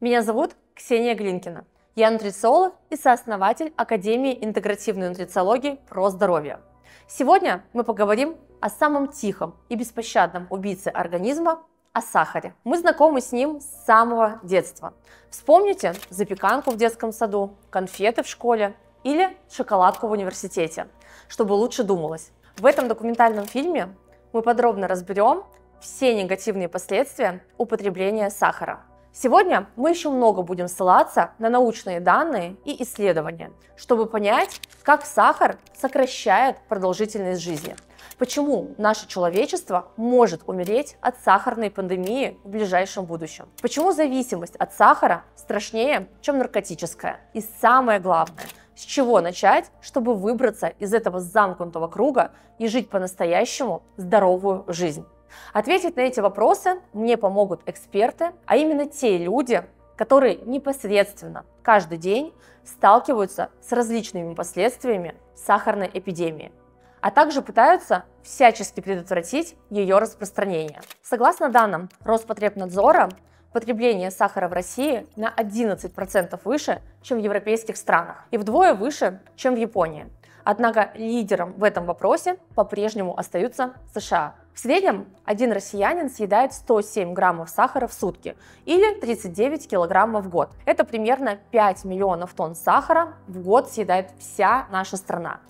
Меня зовут Ксения Глинкина. Я нутрициолог и сооснователь Академии интегративной нутрициологии про здоровье. Сегодня мы поговорим о самом тихом и беспощадном убийце организма – о сахаре. Мы знакомы с ним с самого детства. Вспомните запеканку в детском саду, конфеты в школе или шоколадку в университете, чтобы лучше думалось. В этом документальном фильме мы подробно разберем все негативные последствия употребления сахара. Сегодня мы еще много будем ссылаться на научные данные и исследования, чтобы понять, как сахар сокращает продолжительность жизни, почему наше человечество может умереть от сахарной пандемии в ближайшем будущем, почему зависимость от сахара страшнее, чем наркотическая, и самое главное, с чего начать, чтобы выбраться из этого замкнутого круга и жить по-настоящему здоровую жизнь. Ответить на эти вопросы мне помогут эксперты, а именно те люди, которые непосредственно каждый день сталкиваются с различными последствиями сахарной эпидемии, а также пытаются всячески предотвратить ее распространение. Согласно данным Роспотребнадзора, потребление сахара в России на 11% выше, чем в европейских странах, и вдвое выше, чем в Японии. Однако лидером в этом вопросе по-прежнему остаются США. В среднем один россиянин съедает 107 граммов сахара в сутки или 39 килограммов в год. Это примерно 5 миллионов тонн сахара в год съедает вся наша страна.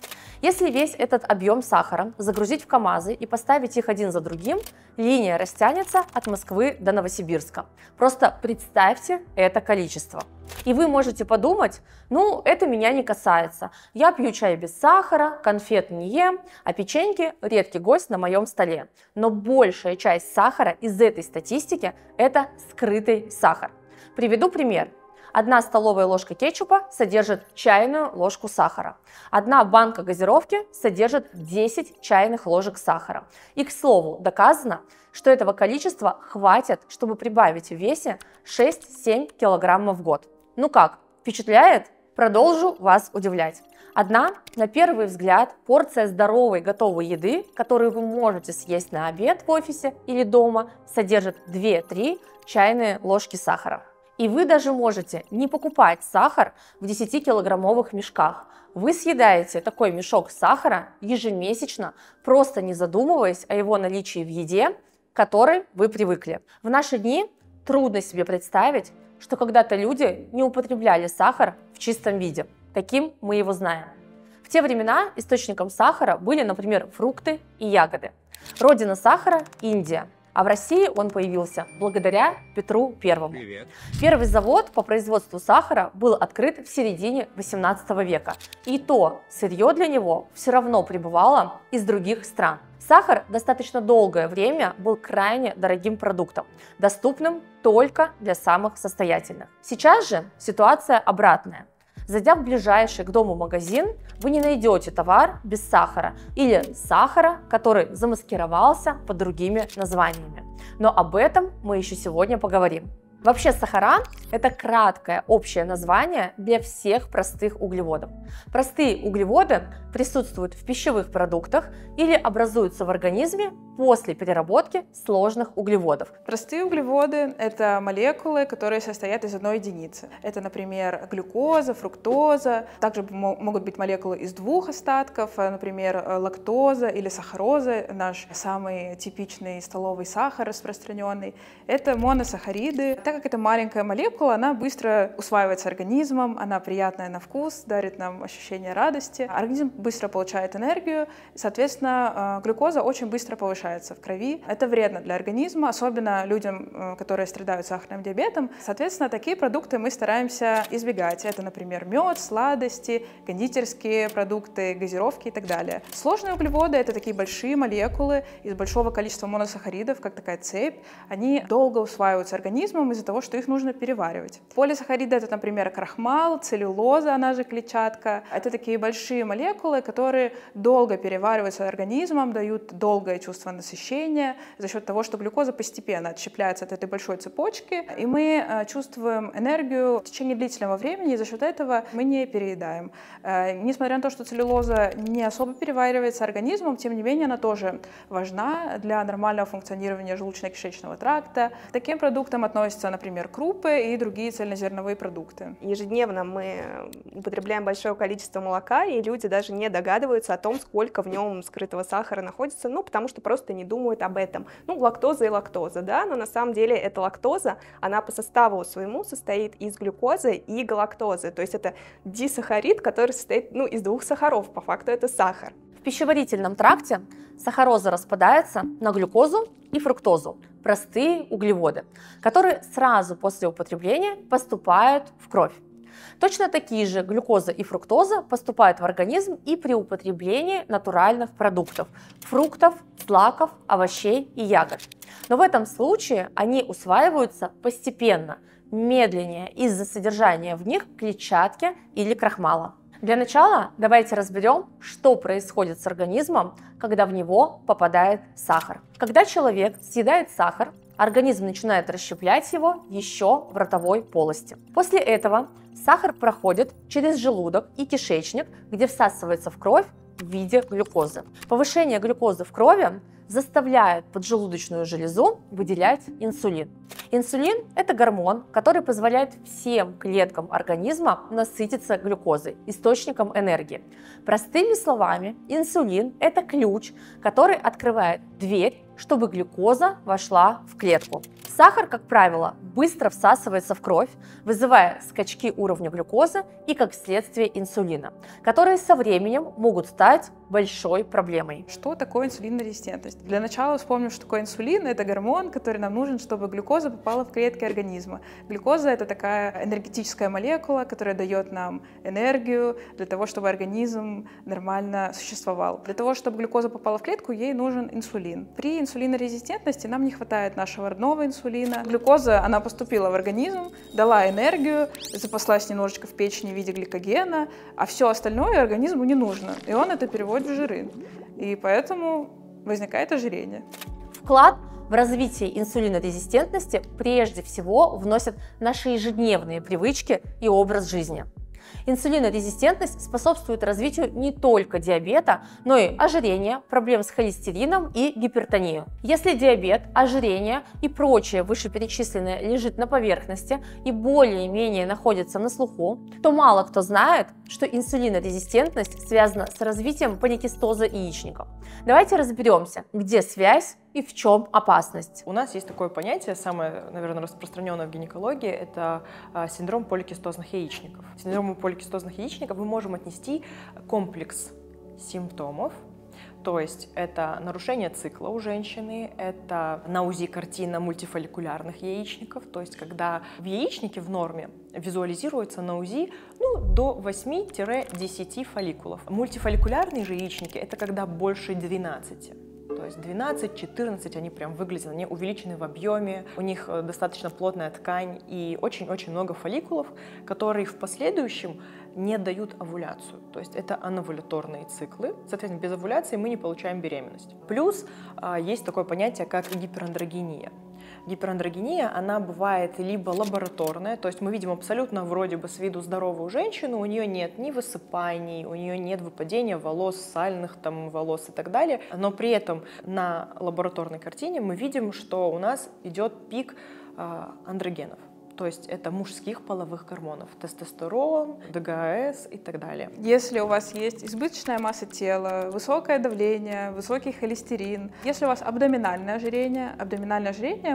Если весь этот объем сахара загрузить в КамАЗы и поставить их один за другим, линия растянется от Москвы до Новосибирска. Просто представьте это количество. И вы можете подумать, ну, это меня не касается. Я пью чай без сахара, конфет не ем, а печеньки – редкий гость на моем столе. Но большая часть сахара из этой статистики – это скрытый сахар. Приведу пример. 1 столовая ложка кетчупа содержит чайную ложку сахара. 1 банка газировки содержит 10 чайных ложек сахара. И, к слову, доказано, что этого количества хватит, чтобы прибавить в весе 6-7 килограммов в год. Ну как, впечатляет? Продолжу вас удивлять. Одна, на первый взгляд, порция здоровой готовой еды, которую вы можете съесть на обед в офисе или дома, содержит 2-3 чайные ложки сахара. И вы даже можете не покупать сахар в 10-килограммовых мешках. Вы съедаете такой мешок сахара ежемесячно, просто не задумываясь о его наличии в еде, к которой вы привыкли. В наши дни трудно себе представить, что когда-то люди не употребляли сахар в чистом виде. Таким мы его знаем. В те времена источником сахара были, например, фрукты и ягоды. Родина сахара – Индия. А в России он появился благодаря Петру Первому. Привет. Первый завод по производству сахара был открыт в середине 18 века. И то сырье для него все равно прибывало из других стран. Сахар достаточно долгое время был крайне дорогим продуктом, доступным только для самых состоятельных. Сейчас же ситуация обратная. Зайдя в ближайший к дому магазин, вы не найдете товар без сахара или сахара, который замаскировался под другими названиями. Но об этом мы еще сегодня поговорим. Вообще сахара – это краткое общее название для всех простых углеводов. Простые углеводы присутствуют в пищевых продуктах или образуются в организме после переработки сложных углеводов. Простые углеводы – это молекулы, которые состоят из одной единицы. Это, например, глюкоза, фруктоза. Также могут быть молекулы из двух остатков, например, лактоза или сахароза, наш самый типичный столовый сахар распространенный. Это моносахариды. Так как это маленькая молекула, она быстро усваивается организмом, она приятная на вкус, дарит нам ощущение радости. Организм быстро получает энергию, соответственно, глюкоза очень быстро повышается в крови. Это вредно для организма, особенно людям, которые страдают сахарным диабетом. Соответственно, такие продукты мы стараемся избегать. Это, например, мед, сладости, кондитерские продукты, газировки и так далее. Сложные углеводы – это такие большие молекулы из большого количества моносахаридов, как такая цепь. Они долго усваиваются организмом, из-за того, что их нужно переваривать. Полисахариды – это, например, крахмал, целлюлоза, она же клетчатка. Это такие большие молекулы, которые долго перевариваются организмом, дают долгое чувство насыщения за счет того, что глюкоза постепенно отщепляется от этой большой цепочки, и мы чувствуем энергию в течение длительного времени, и за счет этого мы не переедаем. Несмотря на то, что целлюлоза не особо переваривается организмом, тем не менее она тоже важна для нормального функционирования желудочно-кишечного тракта. К таким продуктам относятся, например, крупы и другие цельнозерновые продукты. Ежедневно мы употребляем большое количество молока, и люди даже не догадываются о том, сколько в нем скрытого сахара находится, ну, потому что просто не думают об этом. Ну, лактоза и лактоза, да, но на самом деле эта лактоза, она по составу своему состоит из глюкозы и галактозы, то есть это дисахарид, который состоит, ну, из двух сахаров, по факту это сахар. В пищеварительном тракте сахароза распадается на глюкозу и фруктозу, простые углеводы, которые сразу после употребления поступают в кровь. Точно такие же глюкоза и фруктоза поступают в организм и при употреблении натуральных продуктов – фруктов, злаков, овощей и ягод. Но в этом случае они усваиваются постепенно, медленнее из-за содержания в них клетчатки или крахмала. Для начала давайте разберем, что происходит с организмом, когда в него попадает сахар. Когда человек съедает сахар, организм начинает расщеплять его еще в ротовой полости. После этого сахар проходит через желудок и кишечник, где всасывается в кровь в виде глюкозы. Повышение глюкозы в крови заставляет поджелудочную железу выделять инсулин. Инсулин – это гормон, который позволяет всем клеткам организма насытиться глюкозой, источником энергии. Простыми словами, инсулин – это ключ, который открывает дверь, чтобы глюкоза вошла в клетку. Сахар, как правило, быстро всасывается в кровь, вызывая скачки уровня глюкозы и, как следствие, инсулина, которые со временем могут стать большой проблемой. Что такое инсулинорезистентность? Для начала вспомним, что такое инсулин. Это гормон, который нам нужен, чтобы глюкоза попала в клетки организма. Глюкоза – это такая энергетическая молекула, которая дает нам энергию для того, чтобы организм нормально существовал. Для того, чтобы глюкоза попала в клетку, ей нужен инсулин. При инсулинорезистентности нам не хватает нашего родного инсулина. Глюкоза, она поступила в организм, дала энергию, запаслась немножечко в печени в виде гликогена, а все остальное организму не нужно, и он это переводит в жиры, и поэтому возникает ожирение. Вклад в развитие инсулинорезистентности прежде всего вносят наши ежедневные привычки и образ жизни. Инсулинорезистентность способствует развитию не только диабета, но и ожирения, проблем с холестерином и гипертонии. Если диабет, ожирение и прочее вышеперечисленное лежит на поверхности и более-менее находится на слуху, то мало кто знает, что инсулинорезистентность связана с развитием поликистоза яичников. Давайте разберемся, где связь и в чем опасность. У нас есть такое понятие, самое, наверное, распространенное в гинекологии, это синдром поликистозных яичников. К синдрому поликистозных яичников мы можем отнести комплекс симптомов, то есть это нарушение цикла у женщины, это на УЗИ картина мультифолликулярных яичников, то есть когда в яичнике в норме визуализируется на УЗИ до 8-10 фолликулов. Мультифолликулярные же яичники – это когда больше 12. То есть 12, 14, они прям выглядят, они увеличены в объеме, у них достаточно плотная ткань и очень-очень много фолликулов, которые в последующем не дают овуляцию. То есть это ановуляторные циклы. Соответственно, без овуляции мы не получаем беременность. Плюс есть такое понятие, как гиперандрогения. Гиперандрогения, она бывает либо лабораторная, то есть мы видим абсолютно вроде бы с виду здоровую женщину, у нее нет ни высыпаний, у нее нет выпадения волос, сальных там волос и так далее, но при этом на лабораторной картине мы видим, что у нас идет пик андрогенов. То есть это мужских половых гормонов, тестостерон, ДГАС и так далее. Если у вас есть избыточная масса тела, высокое давление, высокий холестерин, если у вас абдоминальное ожирение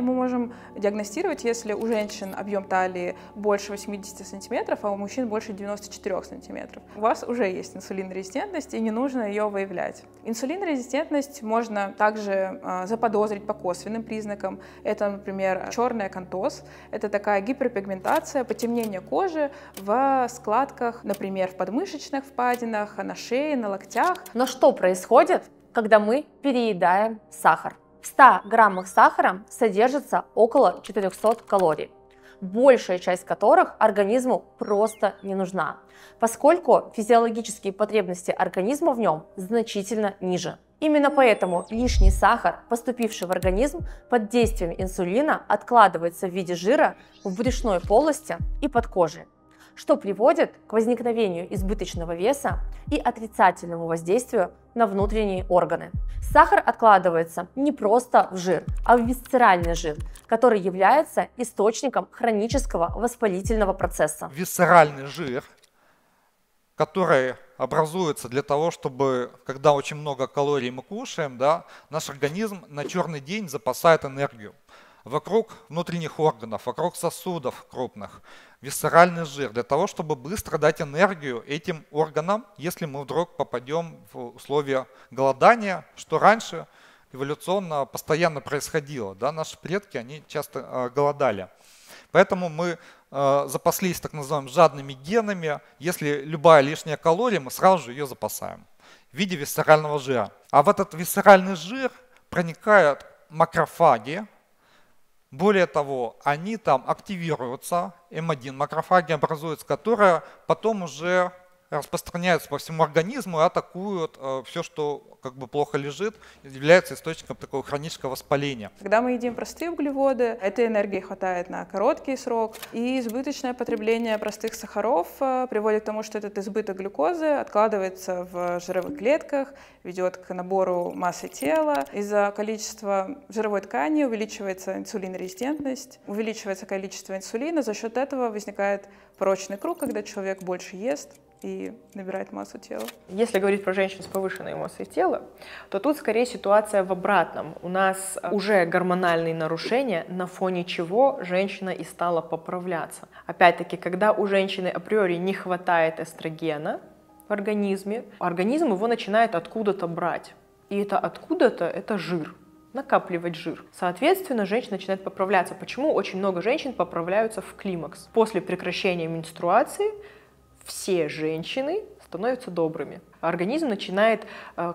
мы можем диагностировать, если у женщин объем талии больше 80 сантиметров, а у мужчин больше 94 сантиметров. У вас уже есть инсулинорезистентность, и не нужно ее выявлять. Инсулинорезистентность можно также заподозрить по косвенным признакам. Это, например, черный акантоз, это такая гиперпигментация, потемнение кожи в складках, например, в подмышечных впадинах, на шее, на локтях. Но что происходит, когда мы переедаем сахар? В 100 граммах сахара содержится около 400 калорий, большая часть которых организму просто не нужна, поскольку физиологические потребности организма в нем значительно ниже. Именно поэтому лишний сахар, поступивший в организм под действием инсулина, откладывается в виде жира в брюшной полости и под кожей. что приводит к возникновению избыточного веса и отрицательному воздействию на внутренние органы. Сахар откладывается не просто в жир, а в висцеральный жир, который является источником хронического воспалительного процесса. Висцеральный жир, который образуется для того, чтобы, когда очень много калорий мы кушаем, наш организм на черный день запасает энергию. Вокруг внутренних органов, вокруг сосудов крупных, висцеральный жир, для того, чтобы быстро дать энергию этим органам, если мы вдруг попадем в условия голодания, что раньше эволюционно постоянно происходило. Наши предки, они часто голодали. Поэтому мы запаслись так называемыми жадными генами. Если любая лишняя калория, мы сразу же ее запасаем в виде висцерального жира. А в этот висцеральный жир проникают макрофаги. Более того, они там активируются, М1 макрофаги образуются, которые потом уже распространяются по всему организму и атакуют все, что плохо лежит, является источником такого хронического воспаления. Когда мы едим простые углеводы, этой энергии хватает на короткий срок, и избыточное потребление простых сахаров приводит к тому, что этот избыток глюкозы откладывается в жировых клетках, ведет к набору массы тела. Из-за количества жировой ткани увеличивается инсулинорезистентность, увеличивается количество инсулина, за счет этого возникает порочный круг, когда человек больше ест и набирает массу тела. Если говорить про женщин с повышенной массой тела, то тут скорее ситуация в обратном. У нас уже гормональные нарушения, на фоне чего женщина и стала поправляться. Опять-таки, когда у женщины априори не хватает эстрогена в организме, организм его начинает откуда-то брать. И это откуда-то — это жир. Накапливать жир. Соответственно, женщина начинает поправляться. Почему очень много женщин поправляются в климакс? После прекращения менструации все женщины становятся добрыми. Организм начинает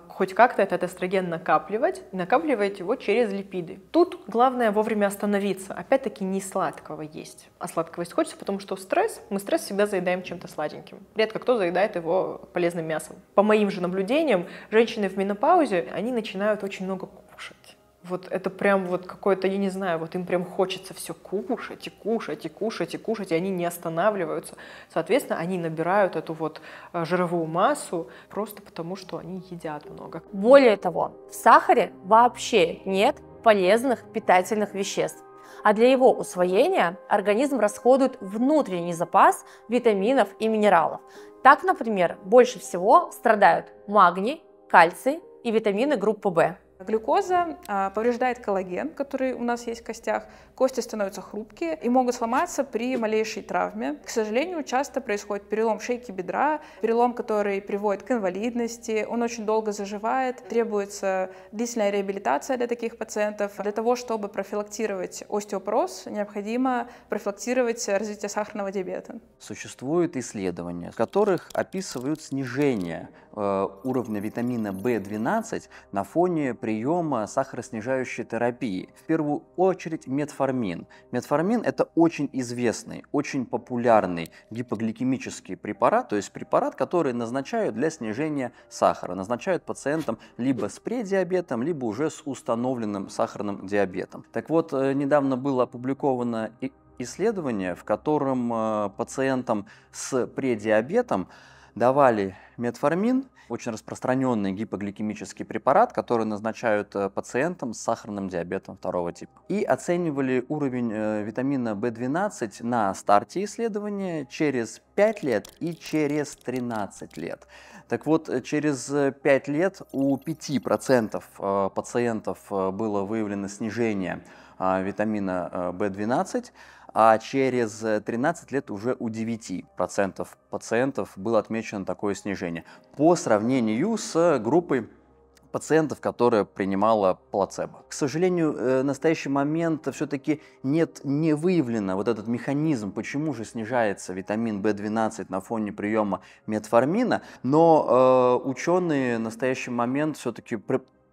хоть как-то этот эстроген накапливать, накапливает его через липиды. Тут главное вовремя остановиться. Опять-таки, не сладкого есть. А сладкого есть хочется, потому что стресс, мы стресс всегда заедаем чем-то сладеньким. Редко кто заедает его полезным мясом. По моим же наблюдениям, женщины в менопаузе, они начинают очень много кушать. Вот это прям вот какое-то, я не знаю, вот им прям хочется все кушать и кушать и кушать и кушать, и они не останавливаются. Соответственно, они набирают эту вот жировую массу просто потому, что они едят много. Более того, в сахаре вообще нет полезных питательных веществ. А для его усвоения организм расходует внутренний запас витаминов и минералов. Так, например, больше всего страдают магний, кальций и витамины группы В. Глюкоза повреждает коллаген, который у нас есть в костях, кости становятся хрупкие и могут сломаться при малейшей травме. К сожалению, часто происходит перелом шейки бедра, перелом, который приводит к инвалидности, он очень долго заживает, требуется длительная реабилитация для таких пациентов. Для того, чтобы профилактировать остеопороз, необходимо профилактировать развитие сахарного диабета. Существуют исследования, в которых описывают снижение уровня витамина В12 на фоне приема сахароснижающей терапии. В первую очередь метформин. Метформин – это очень известный, очень популярный гипогликемический препарат, то есть препарат, который назначают для снижения сахара. Назначают пациентам либо с предиабетом, либо уже с установленным сахарным диабетом. Так вот, недавно было опубликовано исследование, в котором пациентам с предиабетом давали метформин, очень распространенный гипогликемический препарат, который назначают пациентам с сахарным диабетом второго типа. И оценивали уровень витамина В12 на старте исследования через 5 лет и через 13 лет. Так вот, через 5 лет у 5% пациентов было выявлено снижение витамина В12, а через 13 лет уже у 9% пациентов было отмечено такое снижение по сравнению с группой пациентов, которая принимала плацебо. К сожалению, в настоящий момент все-таки не выявлено вот этот механизм, почему же снижается витамин В12 на фоне приема метформина, но ученые в настоящий момент все-таки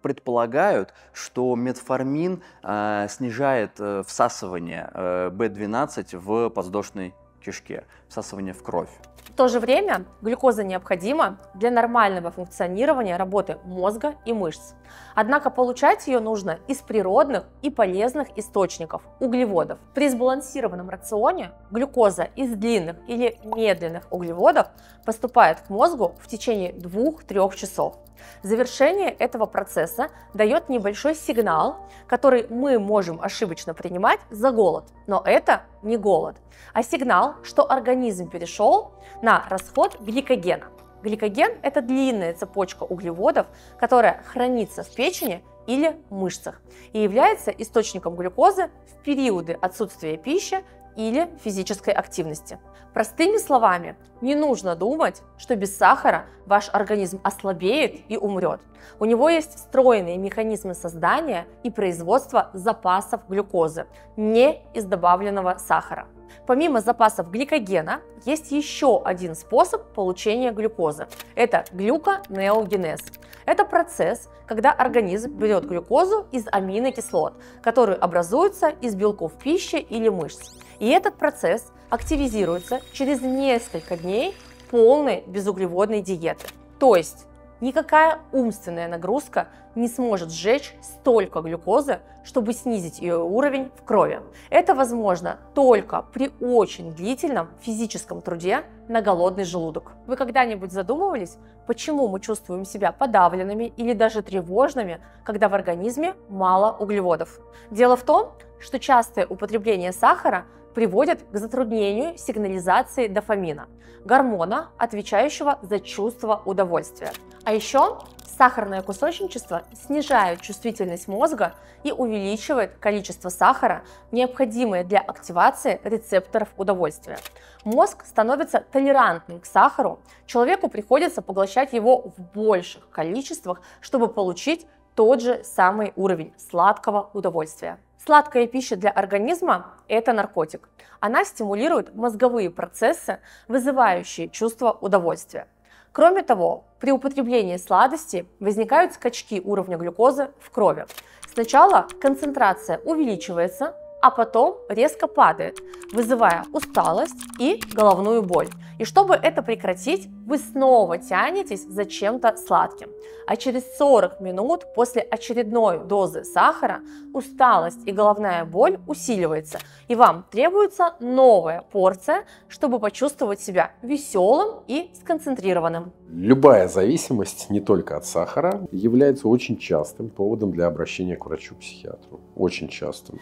предполагают, что метформин снижает всасывание В12 в подвздошный кишке, всасывание в кровь. В то же время глюкоза необходима для нормального функционирования работы мозга и мышц. Однако получать ее нужно из природных и полезных источников – углеводов. При сбалансированном рационе глюкоза из длинных или медленных углеводов поступает к мозгу в течение 2-3 часов. Завершение этого процесса дает небольшой сигнал, который мы можем ошибочно принимать за голод, но это не голод, а сигнал, что организм перешел на расход гликогена. Гликоген – это длинная цепочка углеводов, которая хранится в печени или мышцах и является источником глюкозы в периоды отсутствия пищи или физической активности. Простыми словами, не нужно думать, что без сахара ваш организм ослабеет и умрет. У него есть встроенные механизмы создания и производства запасов глюкозы, не из добавленного сахара. Помимо запасов гликогена, есть еще один способ получения глюкозы – это глюконеогенез. Это процесс, когда организм берет глюкозу из аминокислот, которые образуются из белков пищи или мышц. И этот процесс активизируется через несколько дней полной безуглеводной диеты. То есть никакая умственная нагрузка не сможет сжечь столько глюкозы, чтобы снизить ее уровень в крови. Это возможно только при очень длительном физическом труде на голодный желудок. Вы когда-нибудь задумывались, почему мы чувствуем себя подавленными или даже тревожными, когда в организме мало углеводов? Дело в том, что частое употребление сахара приводит к затруднению сигнализации дофамина, гормона, отвечающего за чувство удовольствия. А еще сахарное кусочничество снижает чувствительность мозга и увеличивает количество сахара, необходимое для активации рецепторов удовольствия. Мозг становится толерантным к сахару, человеку приходится поглощать его в больших количествах, чтобы получить тот же самый уровень сладкого удовольствия. Сладкая пища для организма – это наркотик. Она стимулирует мозговые процессы, вызывающие чувство удовольствия. Кроме того, при употреблении сладости возникают скачки уровня глюкозы в крови. Сначала концентрация увеличивается, а потом резко падает, вызывая усталость и головную боль. И чтобы это прекратить, вы снова тянетесь за чем-то сладким. А через 40 минут после очередной дозы сахара усталость и головная боль усиливается, и вам требуется новая порция, чтобы почувствовать себя веселым и сконцентрированным. Любая зависимость, не только от сахара, является очень частым поводом для обращения к врачу-психиатру. Очень частым.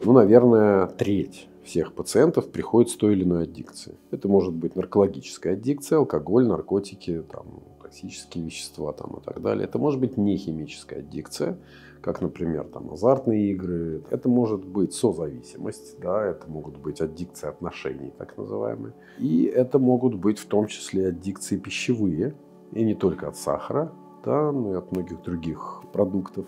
Ну, наверное, треть всех пациентов приходит с той или иной аддикцией. Это может быть наркологическая аддикция, алкоголь, наркотики, там, токсические вещества там, и так далее. Это может быть нехимическая аддикция, как, например, там, азартные игры. Это может быть созависимость, да, это могут быть аддикции отношений, так называемые. И это могут быть в том числе аддикции пищевые, и не только от сахара, да, но и от многих других продуктов.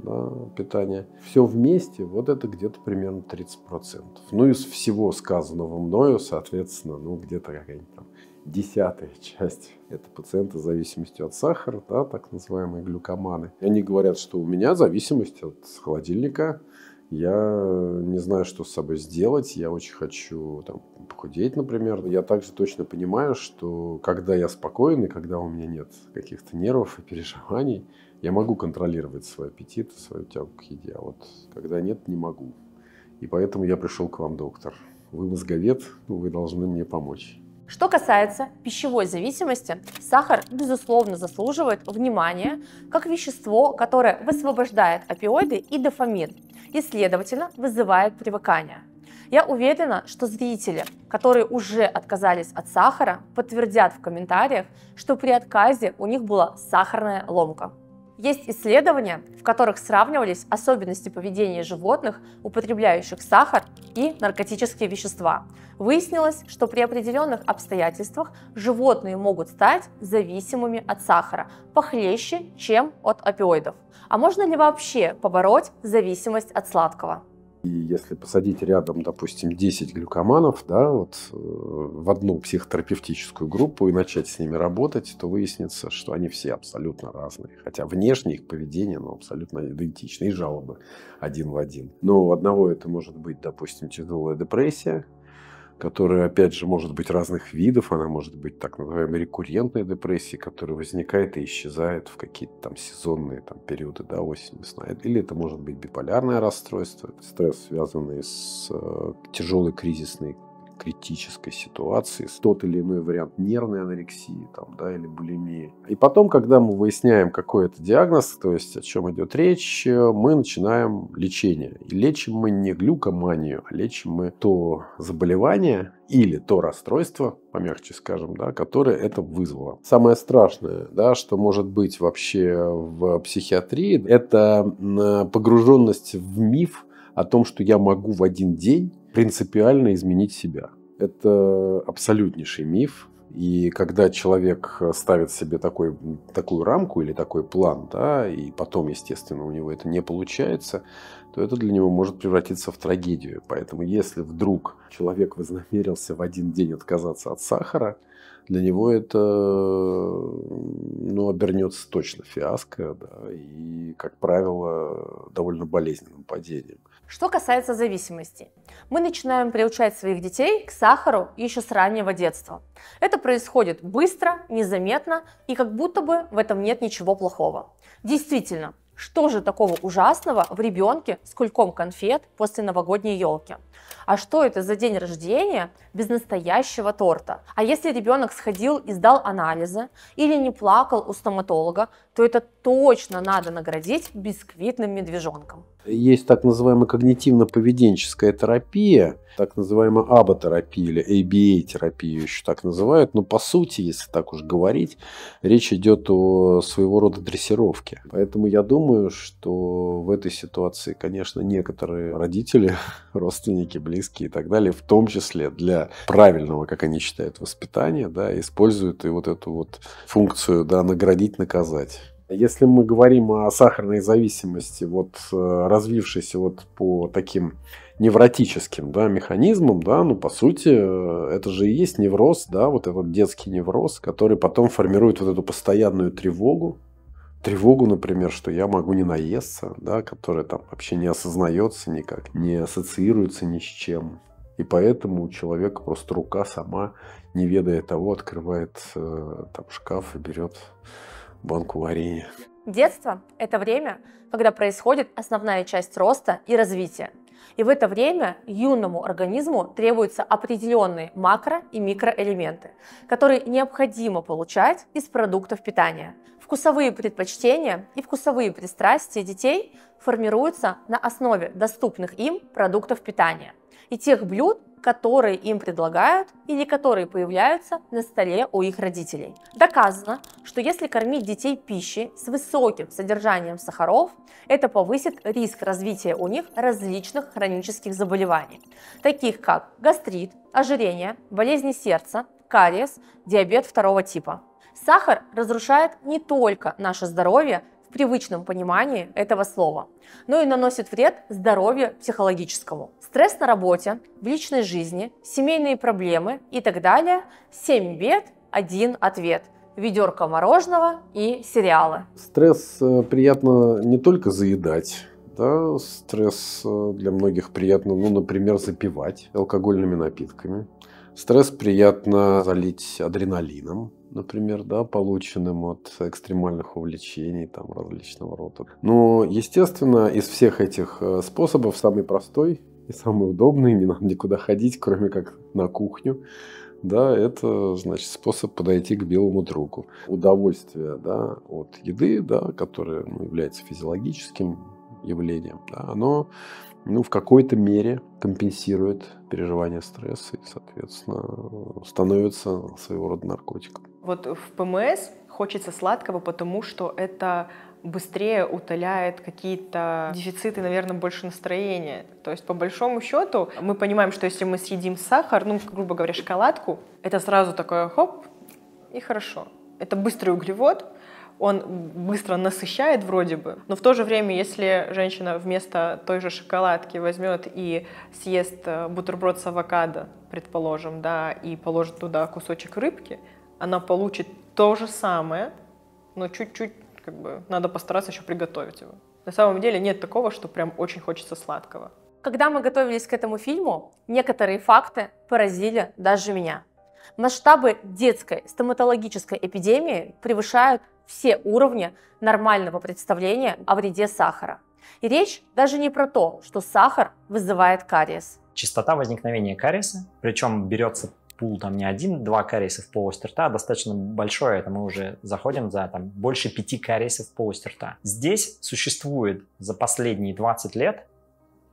Да, питание. Все вместе, вот это где-то примерно 30%. Ну, из всего сказанного мною, соответственно, ну, где-то какая-нибудь там 10-я часть. Это пациенты с зависимостью от сахара, да, так называемые глюкоманы. Они говорят, что у меня зависимость от холодильника, я не знаю, что с собой сделать, я очень хочу там, похудеть, например. Я также точно понимаю, что когда я спокоен и когда у меня нет каких-то нервов и переживаний, я могу контролировать свой аппетит и свою тягу к еде, а вот когда нет, не могу. И поэтому я пришел к вам, доктор. Вы мозговед, вы должны мне помочь. Что касается пищевой зависимости, сахар, безусловно, заслуживает внимания как вещество, которое высвобождает опиоиды и дофамин, и, следовательно, вызывает привыкание. Я уверена, что зрители, которые уже отказались от сахара, подтвердят в комментариях, что при отказе у них была сахарная ломка. Есть исследования, в которых сравнивались особенности поведения животных, употребляющих сахар и наркотические вещества. Выяснилось, что при определенных обстоятельствах животные могут стать зависимыми от сахара, похлеще, чем от опиоидов. А можно ли вообще побороть зависимость от сладкого? И если посадить рядом, допустим, 10 глюкоманов, да, вот, в одну психотерапевтическую группу и начать с ними работать, то выяснится, что они все абсолютно разные. Хотя внешне их поведение ну, абсолютно идентично, и жалобы один в один. Но у одного это может быть, допустим, тяжелая депрессия, которая, опять же, может быть разных видов, она может быть так называемой рекуррентной депрессией, которая возникает и исчезает в какие-то там сезонные там, периоды, да, осень, весна. Или это может быть биполярное расстройство, стресс, связанный с тяжелой кризисной критической ситуации, с тот или иной вариант нервной анорексии там, да, или булимии. И потом, когда мы выясняем, какой это диагноз, то есть о чем идет речь, мы начинаем лечение. И лечим мы не глюкоманию, а лечим мы то заболевание или то расстройство, помягче скажем, да, которое это вызвало. Самое страшное, да, что может быть вообще в психиатрии, это погруженность в миф о том, что я могу в один день принципиально изменить себя. Это абсолютнейший миф. И когда человек ставит себе такую рамку или такой план, да, и потом, естественно, у него это не получается, то это для него может превратиться в трагедию. Поэтому если вдруг человек вознамерился в один день отказаться от сахара, для него это, ну, обернется точно фиаско, да, и, как правило, довольно болезненным падением. Что касается зависимости, мы начинаем приучать своих детей к сахару еще с раннего детства. Это происходит быстро, незаметно, и как будто бы в этом нет ничего плохого. Действительно, что же такого ужасного в ребенке с кульком конфет после новогодней елки? А что это за день рождения без настоящего торта? А если ребенок сходил и сдал анализы или не плакал у стоматолога, то это точно надо наградить бисквитным медвежонком. Есть так называемая когнитивно-поведенческая терапия, так называемая АБА-терапия или ABA-терапию еще так называют. Но по сути, если так уж говорить, речь идет о своего рода дрессировке. Поэтому я думаю, что в этой ситуации, конечно, некоторые родители, родственники, близкие и так далее, в том числе для правильного, как они считают, воспитания, да, используют и вот эту вот функцию, да, наградить, наказать. Если мы говорим о сахарной зависимости, вот развившейся вот по таким невротическим, да, механизмам, да, ну, по сути, это же и есть невроз, да, вот этот детский невроз, который потом формирует вот эту постоянную тревогу. Тревогу, например, что я могу не наесться, да, которая там вообще не осознается никак, не ассоциируется ни с чем. И поэтому у человека просто рука сама, не ведая того, открывает там шкаф и берет банку варенья. Детство – это время, когда происходит основная часть роста и развития. И в это время юному организму требуются определенные макро- и микроэлементы, которые необходимо получать из продуктов питания. Вкусовые предпочтения и вкусовые пристрастия детей формируются на основе доступных им продуктов питания и тех блюд, которые им предлагают или которые появляются на столе у их родителей. Доказано, что если кормить детей пищей с высоким содержанием сахаров, это повысит риск развития у них различных хронических заболеваний, таких как гастрит, ожирение, болезни сердца, кариес, диабет второго типа. Сахар разрушает не только наше здоровье в привычном понимании этого слова, но и наносит вред здоровью психологическому. Стресс на работе, в личной жизни, семейные проблемы и так далее. 7 бед, 1 ответ. Ведерко мороженого и сериалы. Стресс приятно не только заедать. Да, стресс для многих приятно, ну, например, запивать алкогольными напитками. Стресс приятно залить адреналином, например, да, полученным от экстремальных увлечений там, различного рода. Но, естественно, из всех этих способов самый простой и самый удобный, не надо никуда ходить, кроме как на кухню, да, это, значит, способ подойти к белому другу. Удовольствие, да, от еды, да, которое, ну, является физиологическим явлением, да, оно, ну, в какой-то мере компенсирует переживание стресса и, соответственно, становится своего рода наркотиком. Вот в ПМС хочется сладкого, потому что это быстрее утоляет какие-то дефициты, наверное, больше настроения. То есть, по большому счету, мы понимаем, что если мы съедим сахар, ну, грубо говоря, шоколадку, это сразу такое хоп, и хорошо. Это быстрый углевод. Он быстро насыщает вроде бы, но в то же время, если женщина вместо той же шоколадки возьмет и съест бутерброд с авокадо, предположим, да, и положит туда кусочек рыбки, она получит то же самое, но чуть-чуть, как бы, надо постараться еще приготовить его. На самом деле нет такого, что прям очень хочется сладкого. Когда мы готовились к этому фильму, некоторые факты поразили даже меня. Масштабы детской стоматологической эпидемии превышают все уровни нормального представления о вреде сахара. И речь даже не про то, что сахар вызывает кариес. Частота возникновения кариеса, причем берется пул там не 1-2 кариеса в полости рта, а достаточно большое, это мы уже заходим за там, больше 5 кариесов в полости рта. Здесь существует за последние 20 лет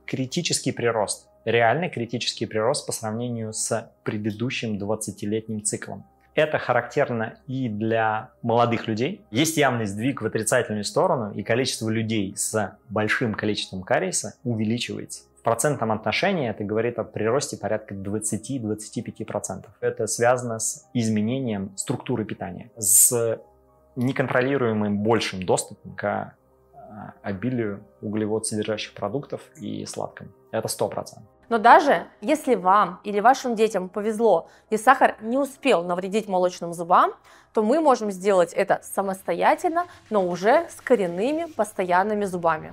критический прирост, реальный критический прирост по сравнению с предыдущим 20-летним циклом. Это характерно и для молодых людей. Есть явный сдвиг в отрицательную сторону, и количество людей с большим количеством кариеса увеличивается. В процентном отношении это говорит о приросте порядка 20-25%. Это связано с изменением структуры питания, с неконтролируемым большим доступом к обилию углеводсодержащих продуктов и сладким. Это 100%. Но даже если вам или вашим детям повезло, и сахар не успел навредить молочным зубам, то мы можем сделать это самостоятельно, но уже с коренными постоянными зубами.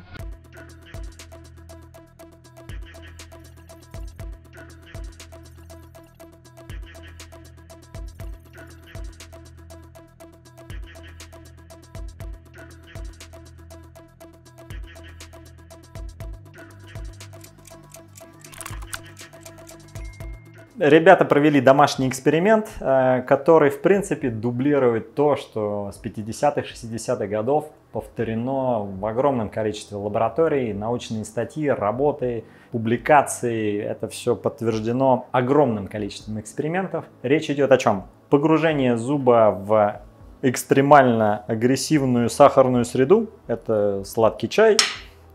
Ребята провели домашний эксперимент, который, в принципе, дублирует то, что с 50-х, 60-х годов повторено в огромном количестве лабораторий, научные статьи, работы, публикации. Это все подтверждено огромным количеством экспериментов. Речь идет о чем? Погружение зуба в экстремально агрессивную сахарную среду. Это сладкий чай,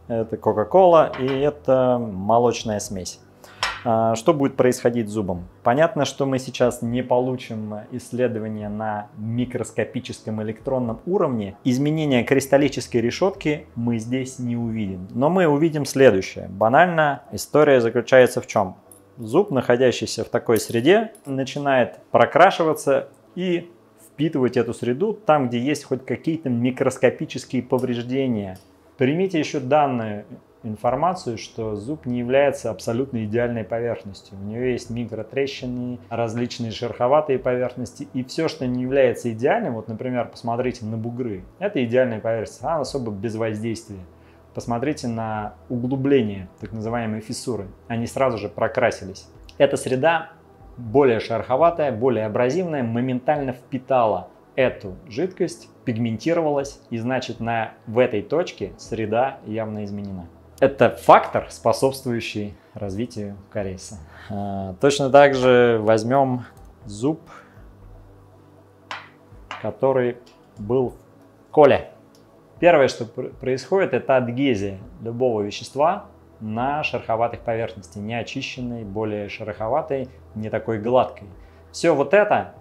это кока-кола и это молочная смесь. Что будет происходить с зубом? Понятно, что мы сейчас не получим исследования на микроскопическом электронном уровне. Изменения кристаллической решетки мы здесь не увидим. Но мы увидим следующее. Банально, история заключается в чем? Зуб, находящийся в такой среде, начинает прокрашиваться и впитывать эту среду там, где есть хоть какие-то микроскопические повреждения. Примите еще данные. Информацию, что зуб не является абсолютно идеальной поверхностью. У нее есть микротрещины, различные шероховатые поверхности. И все, что не является идеальным, вот, например, посмотрите на бугры. Это идеальная поверхность, она особо без воздействия. Посмотрите на углубление, так называемые фиссуры. Они сразу же прокрасились. Эта среда более шероховатая, более абразивная, моментально впитала эту жидкость, пигментировалась. И значит, в этой точке среда явно изменена. Это фактор, способствующий развитию кариеса. Точно так же возьмем зуб, который был в коле. Первое, что происходит, это адгезия любого вещества на шероховатой поверхности, не очищенной, более шероховатой, не такой гладкой. Все вот это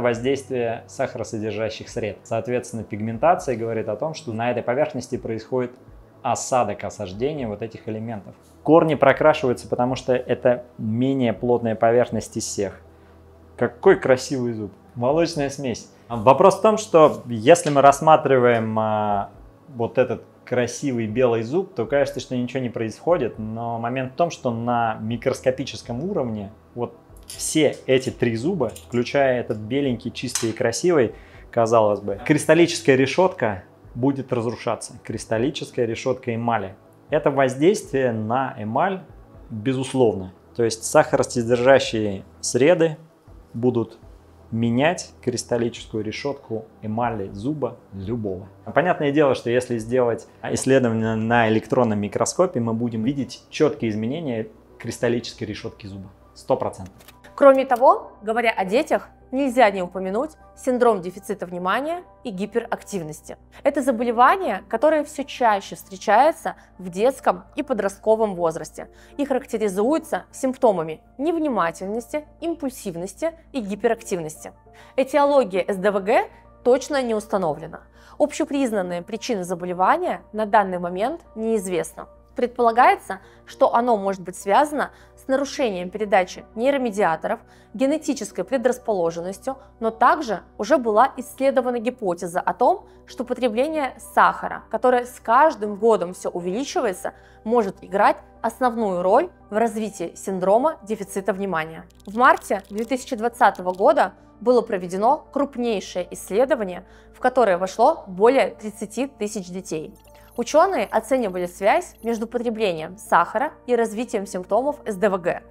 воздействие сахаросодержащих сред. Соответственно, пигментация говорит о том, что на этой поверхности происходит осадок, осаждение вот этих элементов. Корни прокрашиваются, потому что это менее плотная поверхность из всех. Какой красивый зуб! Молочная смесь. Вопрос в том, что если мы рассматриваем вот этот красивый белый зуб, то кажется, что ничего не происходит. Но момент в том, что на микроскопическом уровне вот все эти три зуба, включая этот беленький, чистый и красивый, казалось бы, кристаллическая решетка будет разрушаться, кристаллическая решетка эмали. Это воздействие на эмаль безусловно. То есть сахаросодержащие среды будут менять кристаллическую решетку эмали зуба любого. Понятное дело, что если сделать исследование на электронном микроскопе, мы будем видеть четкие изменения кристаллической решетки зуба. 100%. Кроме того, говоря о детях, нельзя не упомянуть синдром дефицита внимания и гиперактивности. Это заболевание, которое все чаще встречается в детском и подростковом возрасте и характеризуется симптомами невнимательности, импульсивности и гиперактивности. Этиология СДВГ точно не установлена. Общепризнанные причины заболевания на данный момент неизвестны. Предполагается, что оно может быть связано с нарушением передачи нейромедиаторов, генетической предрасположенностью, но также уже была исследована гипотеза о том, что потребление сахара, которое с каждым годом все увеличивается, может играть основную роль в развитии синдрома дефицита внимания. В марте 2020 года было проведено крупнейшее исследование, в которое вошло более 30 тысяч детей. Ученые оценивали связь между потреблением сахара и развитием симптомов СДВГ.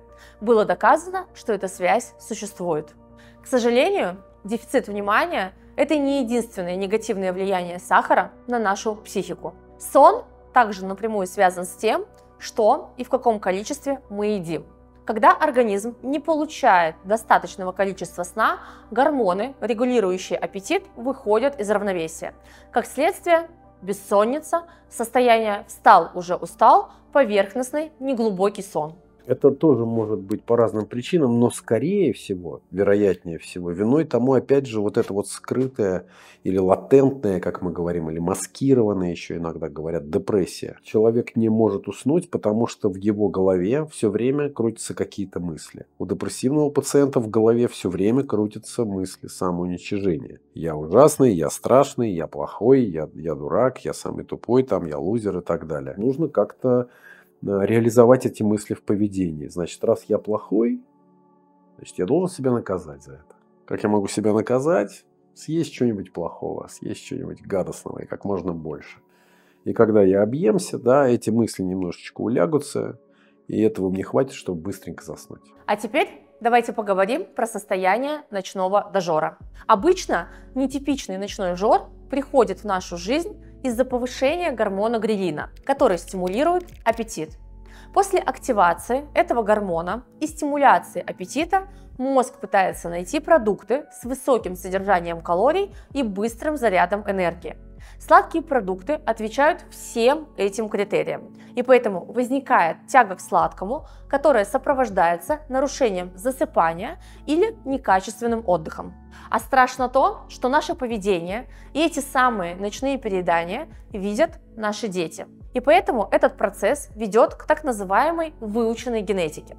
Было доказано, что эта связь существует. К сожалению, дефицит внимания – это не единственное негативное влияние сахара на нашу психику. Сон также напрямую связан с тем, что и в каком количестве мы едим. Когда организм не получает достаточного количества сна, гормоны, регулирующие аппетит, выходят из равновесия. Как следствие, бессонница, состояние «встал, уже устал», поверхностный, неглубокий сон. Это тоже может быть по разным причинам, но скорее всего, вероятнее всего, виной тому опять же вот это вот скрытое или латентное, как мы говорим, или маскированное, еще иногда говорят, депрессия. Человек не может уснуть, потому что в его голове все время крутятся какие-то мысли. У депрессивного пациента в голове все время крутятся мысли самоуничижения. Я ужасный, я страшный, я плохой, я дурак, я самый тупой, там я лузер и так далее. Нужно как-то реализовать эти мысли в поведении. Значит, раз я плохой, значит, я должен себя наказать за это. Как я могу себя наказать? Съесть что-нибудь плохого, съесть что-нибудь гадостного и как можно больше. И когда я объемся, да, эти мысли немножечко улягутся, и этого мне хватит, чтобы быстренько заснуть. А теперь давайте поговорим про состояние ночного дожора. Обычно нетипичный ночной жор приходит в нашу жизнь из-за повышения гормона гhrelina, который стимулирует аппетит. После активации этого гормона и стимуляции аппетита мозг пытается найти продукты с высоким содержанием калорий и быстрым зарядом энергии. Сладкие продукты отвечают всем этим критериям, и поэтому возникает тяга к сладкому, которая сопровождается нарушением засыпания или некачественным отдыхом. А страшно то, что наше поведение и эти самые ночные переедания видят наши дети. И поэтому этот процесс ведет к так называемой выученной генетике.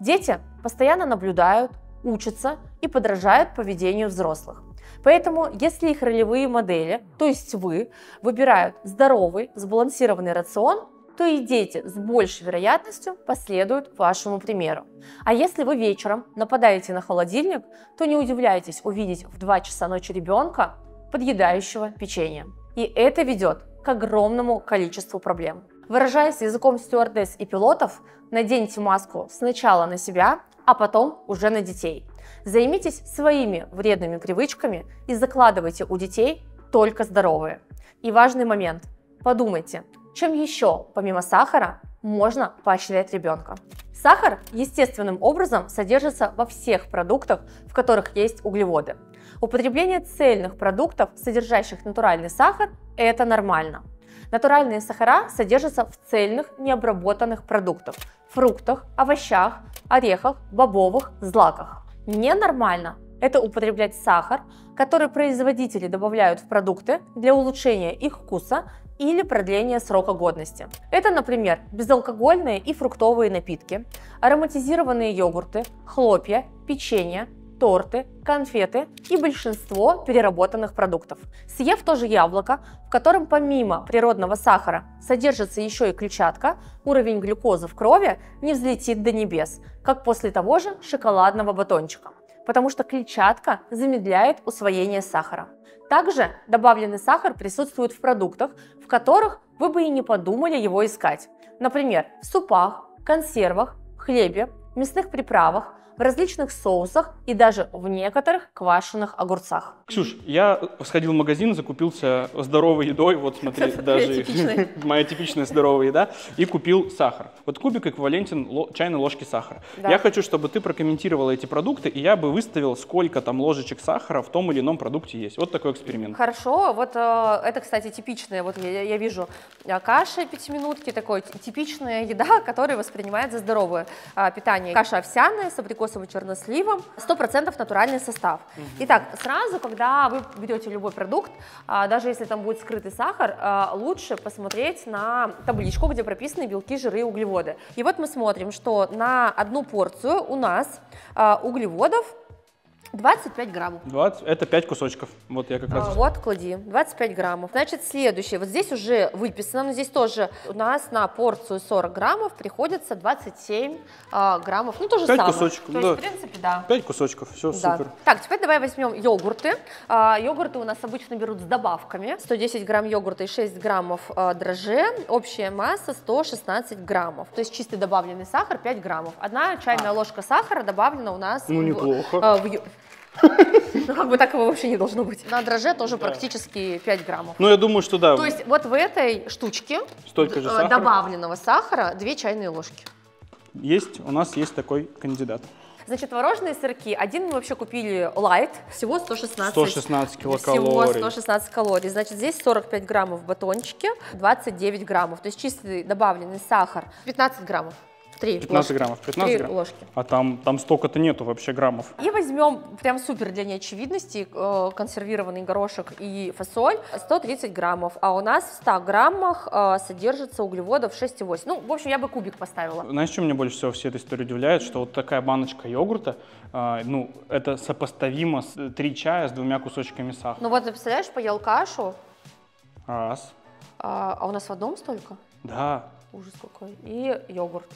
Дети постоянно наблюдают, учатся и подражают поведению взрослых. Поэтому, если их ролевые модели, то есть вы, выбирают здоровый, сбалансированный рацион, то и дети с большей вероятностью последуют вашему примеру. А если вы вечером нападаете на холодильник, то не удивляйтесь увидеть в 2 часа ночи ребенка, подъедающего печенье. И это ведет к огромному количеству проблем. Выражаясь языком стюардесс и пилотов, наденьте маску сначала на себя, а потом уже на детей. Займитесь своими вредными привычками и закладывайте у детей только здоровые. И важный момент. Подумайте, чем еще, помимо сахара, можно поощрять ребенка. Сахар естественным образом содержится во всех продуктах, в которых есть углеводы. Употребление цельных продуктов, содержащих натуральный сахар, это нормально. Натуральные сахара содержатся в цельных необработанных продуктах – фруктах, овощах, орехах, бобовых, злаках. Ненормально – это употреблять сахар, который производители добавляют в продукты для улучшения их вкуса или продления срока годности. Это, например, безалкогольные и фруктовые напитки, ароматизированные йогурты, хлопья, печенье, торты, конфеты и большинство переработанных продуктов. Съев то же яблоко, в котором помимо природного сахара содержится еще и клетчатка, уровень глюкозы в крови не взлетит до небес, как после того же шоколадного батончика, потому что клетчатка замедляет усвоение сахара. Также добавленный сахар присутствует в продуктах, в которых вы бы и не подумали его искать. Например, в супах, консервах, хлебе, мясных приправах, в различных соусах и даже в некоторых квашеных огурцах. Ксюш, я сходил в магазин, закупился здоровой едой, вот смотри, даже моя типичная здоровая еда, и купил сахар. Вот кубик эквивалентен чайной ложке сахара. Я хочу, чтобы ты прокомментировала эти продукты, и я бы выставил, сколько там ложечек сахара в том или ином продукте есть. Вот такой эксперимент. Хорошо, вот это, кстати, типичная, вот я вижу каша пятиминутки, такой типичная еда, которая воспринимает за здоровое питание. Каша овсяная с абрикосовым абрикосом и черносливом, 100% натуральный состав. Итак, сразу, когда вы берете любой продукт, даже если там будет скрытый сахар, лучше посмотреть на табличку, где прописаны белки, жиры и углеводы. И вот мы смотрим, что на одну порцию у нас углеводов 25 граммов. 20, это 5 кусочков. Вот я как раз... Вот, клади. 25 граммов. Значит, следующее. Вот здесь уже выписано, но здесь тоже у нас на порцию 40 граммов приходится 27 граммов. Ну, то же 5 самое. 5 кусочков. То да. есть, в принципе, да. 5 кусочков. Все, да. Супер. Так, теперь давай возьмем йогурты. Йогурты у нас обычно берут с добавками. 110 грамм йогурта и 6 граммов дрожжи. Общая масса 116 граммов. То есть, чистый добавленный сахар 5 граммов. Одна чайная ложка сахара добавлена у нас... Ну, неплохо. Ну, как бы так его вообще не должно быть. На дрожже тоже практически 5 граммов. Ну, я думаю, что да. То есть вот в этой штучке добавленного сахара 2 чайные ложки. Есть, у нас есть такой кандидат. Значит, творожные сырки. Один мы вообще купили лайт, всего 116 килокалорий. Всего 116 калорий. Значит, здесь 45 граммов в батончике, 29 граммов. То есть чистый добавленный сахар 15 граммов. 15 граммов. А там столько-то нету вообще граммов. И возьмем прям супер для неочевидности консервированный горошек и фасоль 130 граммов. А у нас в 100 граммах содержится углеводов 6,8. Ну, в общем, я бы кубик поставила. Знаешь, что меня больше всего всей этой истории удивляет? Что вот такая баночка йогурта, ну, это сопоставимо с 3 чая с 2 кусочками сахара. Ну вот, ты представляешь, поел кашу. Раз. А у нас в одном столько? Да. Ужас какой. И йогурт.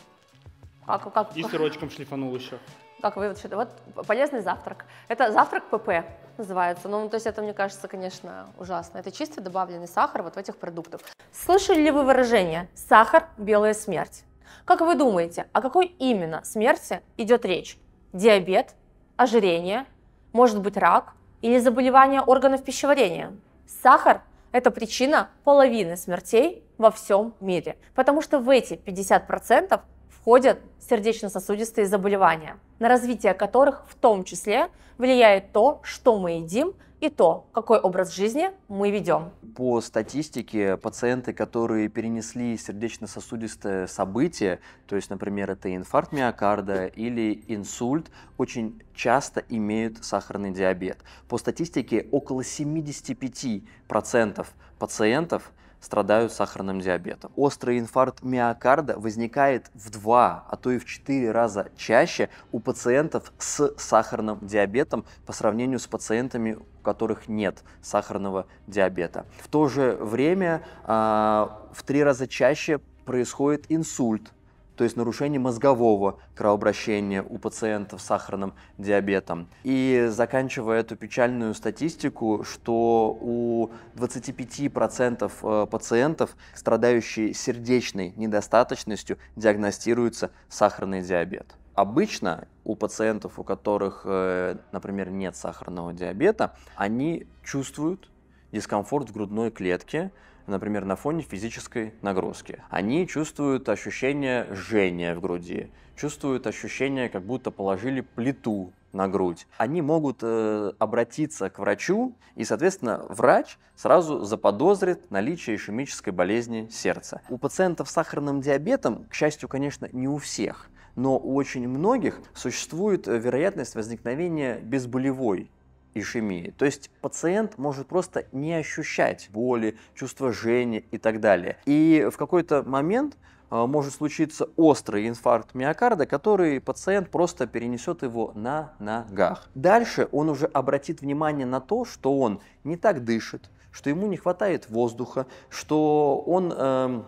Как, и сырочком шлифанул еще. Как вы вот полезный завтрак. Это завтрак ПП называется. Ну, то есть это, мне кажется, конечно, ужасно. Это чистый добавленный сахар вот в этих продуктах. Слышали ли вы выражение «сахар – белая смерть»? Как вы думаете, о какой именно смерти идет речь? Диабет, ожирение, может быть рак или заболевание органов пищеварения? Сахар – это причина половины смертей во всем мире, потому что в эти 50% входят сердечно-сосудистые заболевания, на развитие которых в том числе влияет то, что мы едим, и то, какой образ жизни мы ведем. По статистике, пациенты, которые перенесли сердечно-сосудистое событие, то есть, например, это инфаркт миокарда или инсульт, очень часто имеют сахарный диабет. По статистике, около 75% пациентов страдают сахарным диабетом. Острый инфаркт миокарда возникает в 2, а то и в 4 раза чаще у пациентов с сахарным диабетом по сравнению с пациентами, у которых нет сахарного диабета. В то же время в 3 раза чаще происходит инсульт, то есть нарушение мозгового кровообращения у пациентов с сахарным диабетом. И заканчивая эту печальную статистику, что у 25% пациентов, страдающих сердечной недостаточностью, диагностируется сахарный диабет. Обычно у пациентов, у которых, например, нет сахарного диабета, они чувствуют дискомфорт в грудной клетке, например, на фоне физической нагрузки. Они чувствуют ощущение жжения в груди, чувствуют ощущение, как будто положили плиту на грудь. Они могут обратиться к врачу, и, соответственно, врач сразу заподозрит наличие ишемической болезни сердца. У пациентов с сахарным диабетом, к счастью, конечно, не у всех, но у очень многих существует вероятность возникновения безболевой ишемии. То есть пациент может просто не ощущать боли, чувство жжения и так далее. И в какой-то момент может случиться острый инфаркт миокарда, который пациент просто перенесет его на ногах. Дальше он уже обратит внимание на то, что он не так дышит, что ему не хватает воздуха, что он...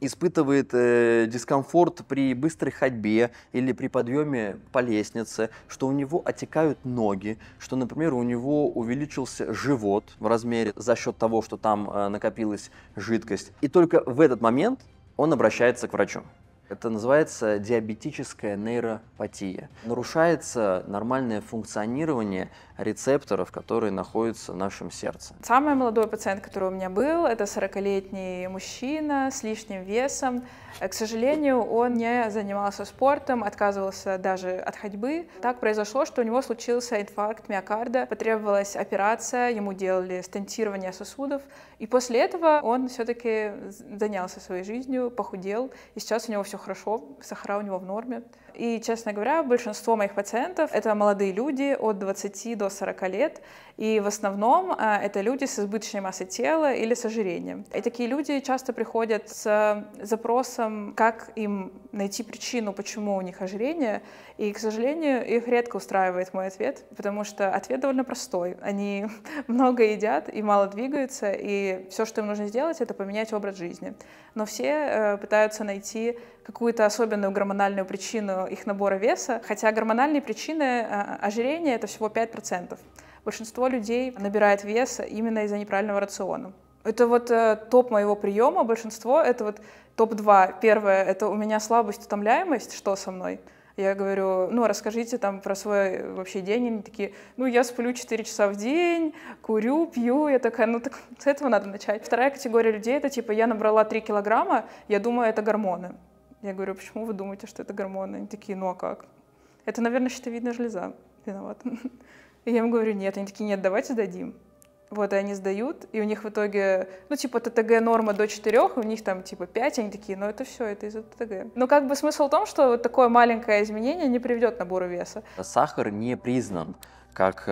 испытывает дискомфорт при быстрой ходьбе или при подъеме по лестнице, что у него отекают ноги, что, например, у него увеличился живот в размере за счет того, что там накопилась жидкость. И только в этот момент он обращается к врачу. Это называется диабетическая нейропатия. Нарушается нормальное функционирование рецепторов, которые находятся в нашем сердце. Самый молодой пациент, который у меня был, это 40-летний мужчина с лишним весом. К сожалению, он не занимался спортом, отказывался даже от ходьбы. Так произошло, что у него случился инфаркт миокарда, потребовалась операция, ему делали стентирование сосудов. И после этого он все-таки занялся своей жизнью, похудел, и сейчас у него все хорошо, сахара у него в норме. И, честно говоря, большинство моих пациентов — это молодые люди от 20 до 40 лет, и в основном это люди с избыточной массой тела или с ожирением. И такие люди часто приходят с запросом, как им найти причину, почему у них ожирение, и, к сожалению, их редко устраивает мой ответ, потому что ответ довольно простой. Они много едят и мало двигаются, и все, что им нужно сделать, это поменять образ жизни. Но все пытаются найти какую-то особенную гормональную причину их набора веса, хотя гормональные причины ожирения — это всего 5%. Большинство людей набирает вес именно из-за неправильного рациона. Это вот топ моего приема, большинство — это вот топ-2. Первое — это у меня слабость, утомляемость, что со мной? Я говорю, ну, расскажите там про свой вообще день. Они такие, ну, я сплю 4 часа в день, курю, пью. Я такая, ну, так с этого надо начать. Вторая категория людей — это типа, я набрала 3 килограмма, я думаю, это гормоны. Я говорю, почему вы думаете, что это гормоны? Они такие, ну, а как? Это, наверное, щитовидная железа виновата. И я им говорю, нет. Они такие, нет, давайте сдадим. Вот, и они сдают, и у них в итоге, ну, типа, ТТГ норма до 4, у них там, типа, 5, они такие, ну, это все, это из-за ТТГ. Но как бы смысл в том, что вот такое маленькое изменение не приведет к набору веса. Сахар не признан как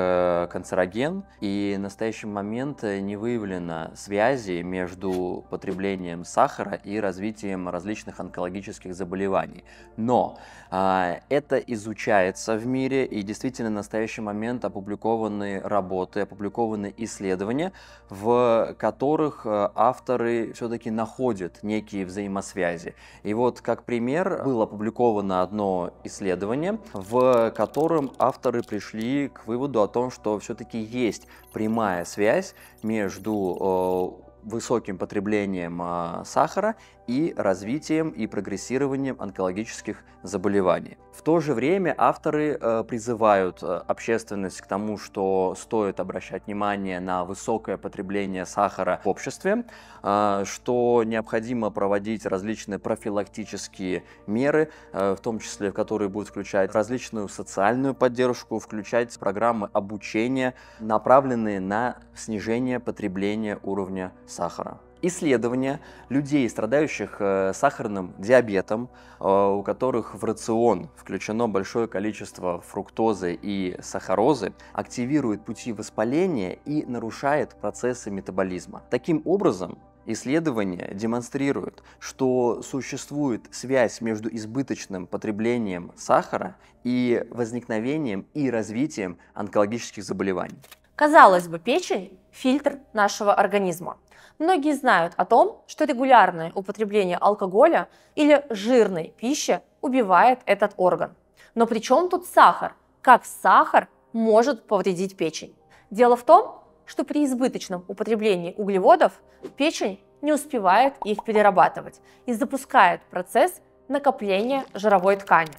канцероген, и в настоящий момент не выявлено связи между потреблением сахара и развитием различных онкологических заболеваний. Но это изучается в мире, и действительно в настоящий момент опубликованы работы, опубликованы исследования, в которых авторы все-таки находят некие взаимосвязи. И вот как пример было опубликовано одно исследование, в котором авторы пришли к выводу о том, что все-таки есть прямая связь между высоким потреблением сахара и развитием и прогрессированием онкологических заболеваний. В то же время авторы призывают общественность к тому, что стоит обращать внимание на высокое потребление сахара в обществе, что необходимо проводить различные профилактические меры, в том числе, в которые будут включать различную социальную поддержку, включать программы обучения, направленные на снижение потребления уровня сахара. Исследования людей, страдающих сахарным диабетом, у которых в рацион включено большое количество фруктозы и сахарозы, активирует пути воспаления и нарушает процессы метаболизма. Таким образом, исследования демонстрируют, что существует связь между избыточным потреблением сахара и возникновением и развитием онкологических заболеваний. Казалось бы, печень – фильтр нашего организма. Многие знают о том, что регулярное употребление алкоголя или жирной пищи убивает этот орган. Но при чем тут сахар? Как сахар может повредить печень? Дело в том, что при избыточном употреблении углеводов печень не успевает их перерабатывать и запускает процесс накопления жировой ткани,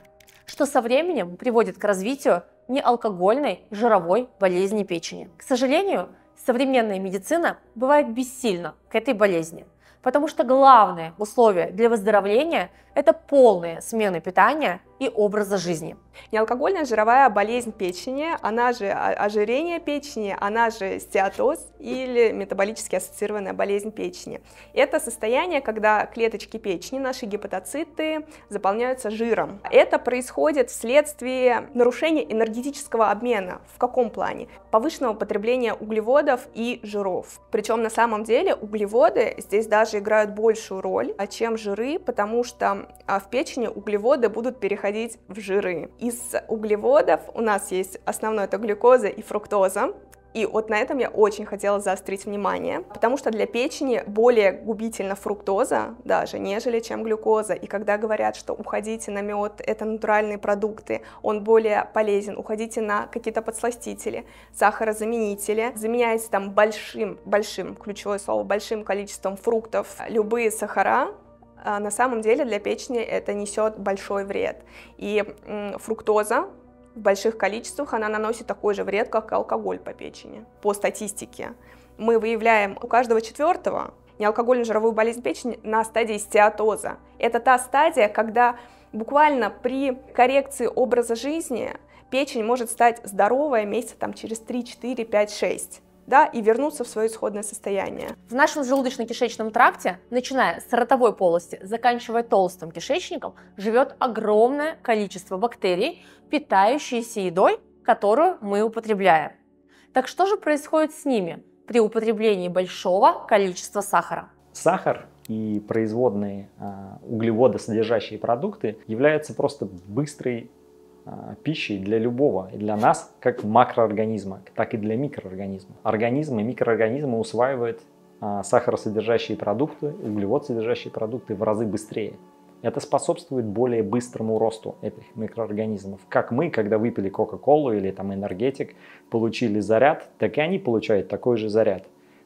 что со временем приводит к развитию неалкогольной жировой болезни печени. К сожалению, современная медицина бывает бессильна к этой болезни, потому что главное условие для выздоровления – это полная смена питания и образа жизни. Неалкогольная жировая болезнь печени, она же ожирение печени, она же стеатоз или метаболически ассоциированная болезнь печени. Это состояние, когда клеточки печени, наши гепатоциты, заполняются жиром. Это происходит вследствие нарушения энергетического обмена. В каком плане? Повышенного потребления углеводов и жиров. Причем на самом деле углеводы здесь даже играют большую роль, чем жиры, потому что в печени углеводы будут переходить в жиры. Из углеводов у нас есть основное — это глюкоза и фруктоза. И вот на этом я очень хотела заострить внимание, потому что для печени более губительна фруктоза даже, нежели чем глюкоза. И когда говорят, что уходите на мед, это натуральные продукты, он более полезен, уходите на какие-то подсластители, сахарозаменители, заменяйте там большим, ключевое слово, большим количеством фруктов любые сахара, на самом деле для печени это несет большой вред. И фруктоза в больших количествах, она наносит такой же вред, как и алкоголь по печени. По статистике мы выявляем у каждого 4-го неалкогольную жировую болезнь печени на стадии стеатоза. Это та стадия, когда буквально при коррекции образа жизни печень может стать здоровая месяца там через 3, 4, 5, 6. да, и вернуться в свое исходное состояние. В нашем желудочно-кишечном тракте, начиная с ротовой полости, заканчивая толстым кишечником, живет огромное количество бактерий, питающиеся едой, которую мы употребляем. Так что же происходит с ними при употреблении большого количества сахара? Сахар и производные углеводосодержащие продукты являются просто быстрой пищей для любого, и для нас, как макроорганизма, так и для микроорганизма. Организмы и микроорганизмы усваивают сахаросодержащие продукты, углеводсодержащие продукты в разы быстрее. Это способствует более быстрому росту этих микроорганизмов. Как мы, когда выпили кока-колу или там энергетик, получили заряд, так и они получают такой же заряд.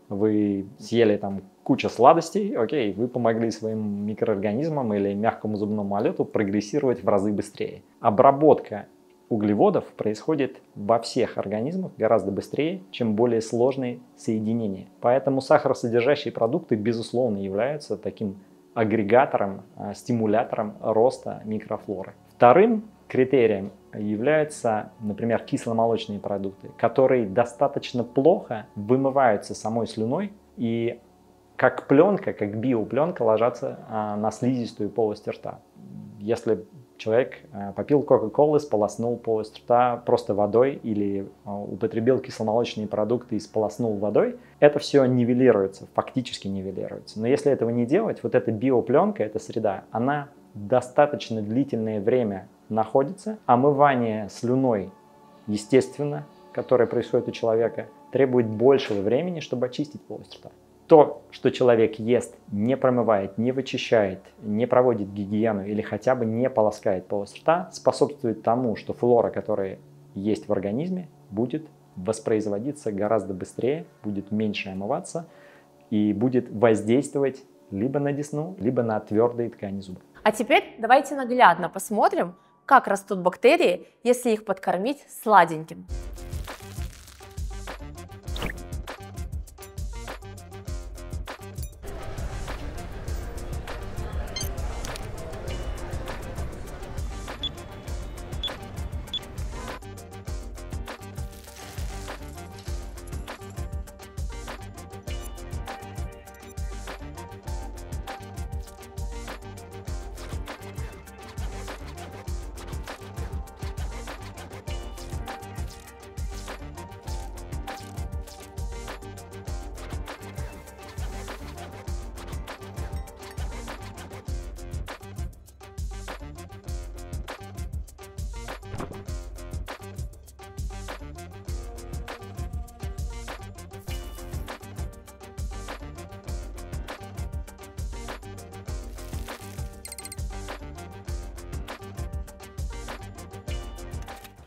Вы съели там кучу сладостей, окей, вы помогли своим микроорганизмам или мягкому зубному аллету прогрессировать в разы быстрее. Обработка углеводов происходит во всех организмах гораздо быстрее, чем более сложные соединения. Поэтому сахаросодержащие продукты, безусловно, являются таким агрегатором, стимулятором роста микрофлоры. Вторым критерием являются, например, кисломолочные продукты, которые достаточно плохо вымываются самой слюной и как пленка, как биопленка ложатся на слизистую полость рта. Если человек попил кока-колы, сполоснул полость рта просто водой или употребил кисломолочные продукты и сполоснул водой, это все нивелируется, фактически нивелируется. Но если этого не делать, вот эта биопленка, эта среда, она достаточно длительное время находится. Омывание слюной, естественно, которое происходит у человека, требует большего времени, чтобы очистить полость рта. То, что человек ест, не промывает, не вычищает, не проводит гигиену или хотя бы не полоскает полость рта, способствует тому, что флора, которая есть в организме, будет воспроизводиться гораздо быстрее, будет меньше омываться и будет воздействовать либо на десну, либо на твердые ткани зуба. А теперь давайте наглядно посмотрим, как растут бактерии, если их подкормить сладеньким. .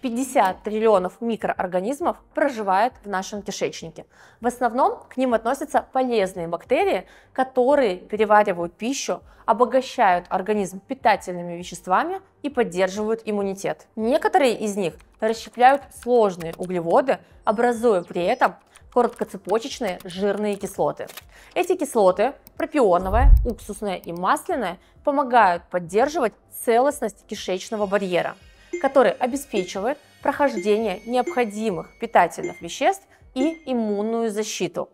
50 триллионов микроорганизмов проживает в нашем кишечнике. В основном к ним относятся полезные бактерии, которые переваривают пищу, обогащают организм питательными веществами и поддерживают иммунитет. Некоторые из них расщепляют сложные углеводы, образуя при этом короткоцепочечные жирные кислоты. Эти кислоты, пропионовая, уксусная и масляная, помогают поддерживать целостность кишечного барьера, который обеспечивает прохождение необходимых питательных веществ и иммунную защиту,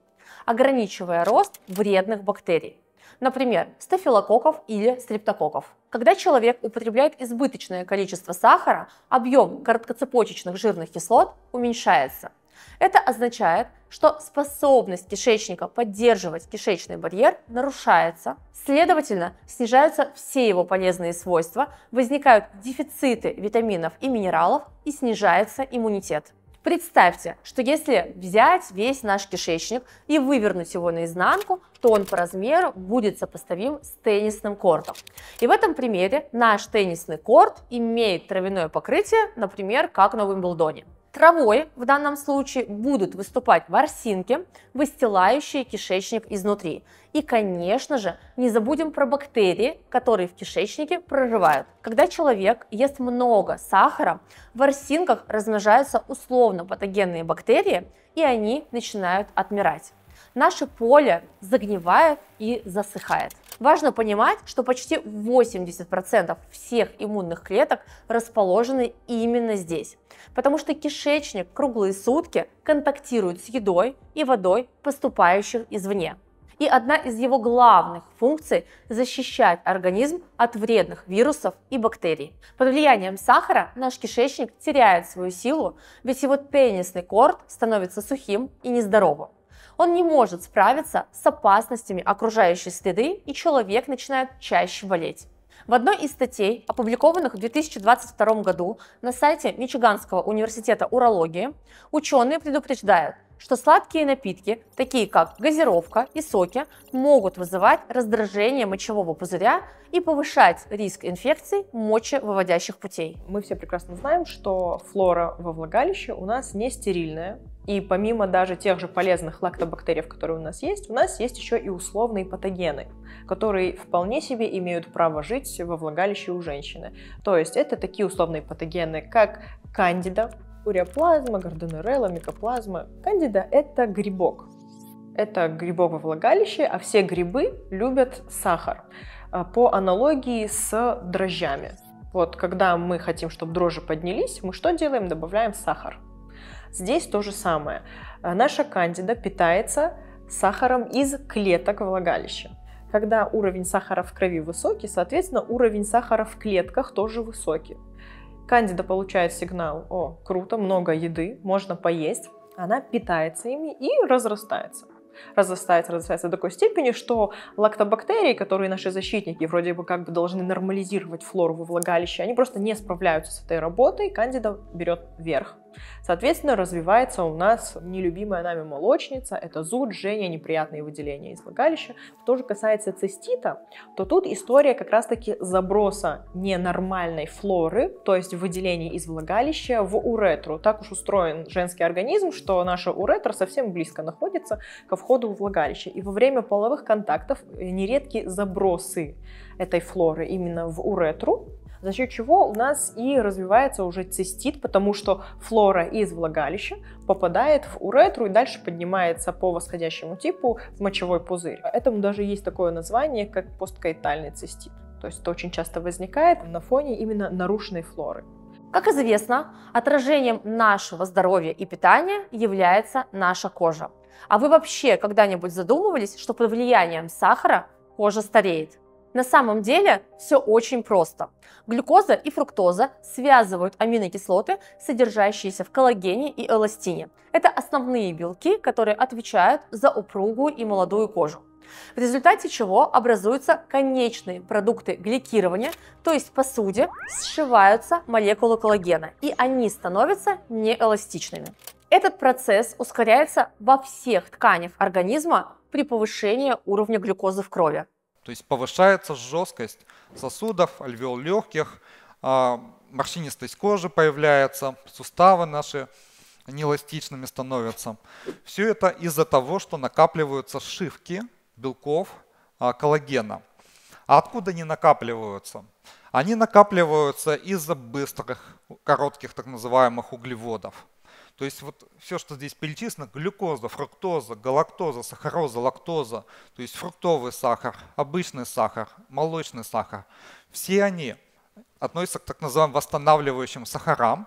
ограничивая рост вредных бактерий, например, стафилококков или стрептококков. Когда человек употребляет избыточное количество сахара, объем короткоцепочечных жирных кислот уменьшается. Это означает, что способность кишечника поддерживать кишечный барьер нарушается, следовательно, снижаются все его полезные свойства, возникают дефициты витаминов и минералов и снижается иммунитет. Представьте, что если взять весь наш кишечник и вывернуть его наизнанку, то он по размеру будет сопоставим с теннисным кортом. И в этом примере наш теннисный корт имеет травяное покрытие, например, как на Уимблдоне. Травой в данном случае будут выступать ворсинки, выстилающие кишечник изнутри. И, конечно же, не забудем про бактерии, которые в кишечнике проживают. Когда человек ест много сахара, в ворсинках размножаются условно-патогенные бактерии, и они начинают отмирать. Наше поле загнивает и засыхает. Важно понимать, что почти 80% всех иммунных клеток расположены именно здесь, потому что кишечник круглые сутки контактирует с едой и водой, поступающих извне. И одна из его главных функций – защищать организм от вредных вирусов и бактерий. Под влиянием сахара наш кишечник теряет свою силу, ведь его пенисный корд становится сухим и нездоровым. Он не может справиться с опасностями окружающей среды, и человек начинает чаще болеть. В одной из статей, опубликованных в 2022 году на сайте Мичиганского университета урологии, ученые предупреждают, что сладкие напитки, такие как газировка и соки, могут вызывать раздражение мочевого пузыря и повышать риск инфекций мочевыводящих путей. Мы все прекрасно знаем, что флора во влагалище у нас не стерильная. И помимо даже тех же полезных лактобактериев, которые у нас есть еще и условные патогены, которые вполне себе имеют право жить во влагалище у женщины. То есть это такие условные патогены, как кандида, уреоплазма, гордонерелла, микоплазма. Кандида – это грибок. Это грибок во влагалище, а все грибы любят сахар. По аналогии с дрожжами. Вот когда мы хотим, чтобы дрожжи поднялись, мы что делаем? Добавляем сахар. Здесь то же самое. Наша кандида питается сахаром из клеток влагалища. Когда уровень сахара в крови высокий, соответственно, уровень сахара в клетках тоже высокий. Кандида получает сигнал: о, круто, много еды, можно поесть. Она питается ими и разрастается. Разрастается до такой степени, что лактобактерии, которые наши защитники вроде бы как бы должны нормализировать флору во влагалище, они просто не справляются с этой работой, кандида берет верх. Соответственно, развивается у нас нелюбимая нами молочница, это зуд, жжение, неприятные выделения из влагалища. Что же касается цистита, то тут история как раз-таки заброса ненормальной флоры, то есть выделений из влагалища в уретру. Так уж устроен женский организм, что наша уретра совсем близко находится ко входу в влагалище. И во время половых контактов нередки забросы этой флоры именно в уретру, за счет чего у нас и развивается уже цистит, потому что флора из влагалища попадает в уретру и дальше поднимается по восходящему типу в мочевой пузырь. Этому даже есть такое название, как посткоитальный цистит. То есть это очень часто возникает на фоне именно нарушенной флоры. Как известно, отражением нашего здоровья и питания является наша кожа. А вы вообще когда-нибудь задумывались, что под влиянием сахара кожа стареет? На самом деле все очень просто. Глюкоза и фруктоза связывают аминокислоты, содержащиеся в коллагене и эластине. Это основные белки, которые отвечают за упругую и молодую кожу. В результате чего образуются конечные продукты гликирования, то есть в посуде сшиваются молекулы коллагена, и они становятся неэластичными. Этот процесс ускоряется во всех тканях организма при повышении уровня глюкозы в крови. То есть повышается жесткость сосудов, альвеол легких, морщинистость кожи появляется, суставы наши неэластичными становятся. Все это из-за того, что накапливаются сшивки белков коллагена. А откуда они накапливаются? Они накапливаются из-за быстрых, коротких так называемых углеводов. То есть вот все, что здесь перечислено, глюкоза, фруктоза, галактоза, сахароза, лактоза, то есть фруктовый сахар, обычный сахар, молочный сахар, все они относятся к так называемым восстанавливающим сахарам.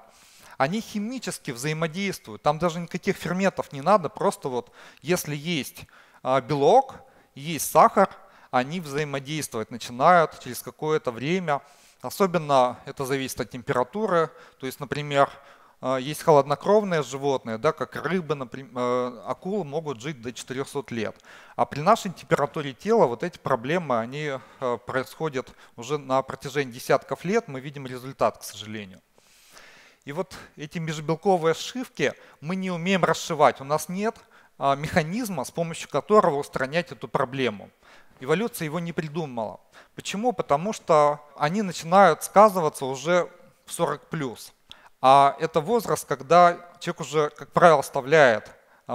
Они химически взаимодействуют, там даже никаких ферментов не надо, просто вот если есть белок, есть сахар, они взаимодействовать начинают через какое-то время. Особенно это зависит от температуры, то есть, например, есть холоднокровные животные, да, как рыбы, например, акулы могут жить до 400 лет. А при нашей температуре тела вот эти проблемы, они происходят уже на протяжении десятков лет. Мы видим результат, к сожалению. И вот эти межбелковые сшивки мы не умеем расшивать. У нас нет механизма, с помощью которого устранять эту проблему. Эволюция его не придумала. Почему? Потому что они начинают сказываться уже в 40+. А это возраст, когда человек уже, как правило, оставляет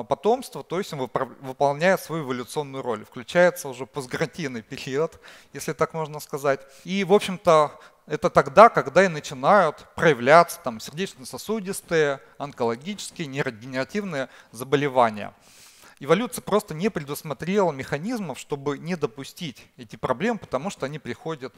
потомство, то есть он выполняет свою эволюционную роль. Включается уже постгратийный период, если так можно сказать. И, в общем-то, это тогда, когда и начинают проявляться там сердечно-сосудистые, онкологические, нейродегенеративные заболевания. эволюция просто не предусмотрела механизмов, чтобы не допустить эти проблемы, потому что они приходят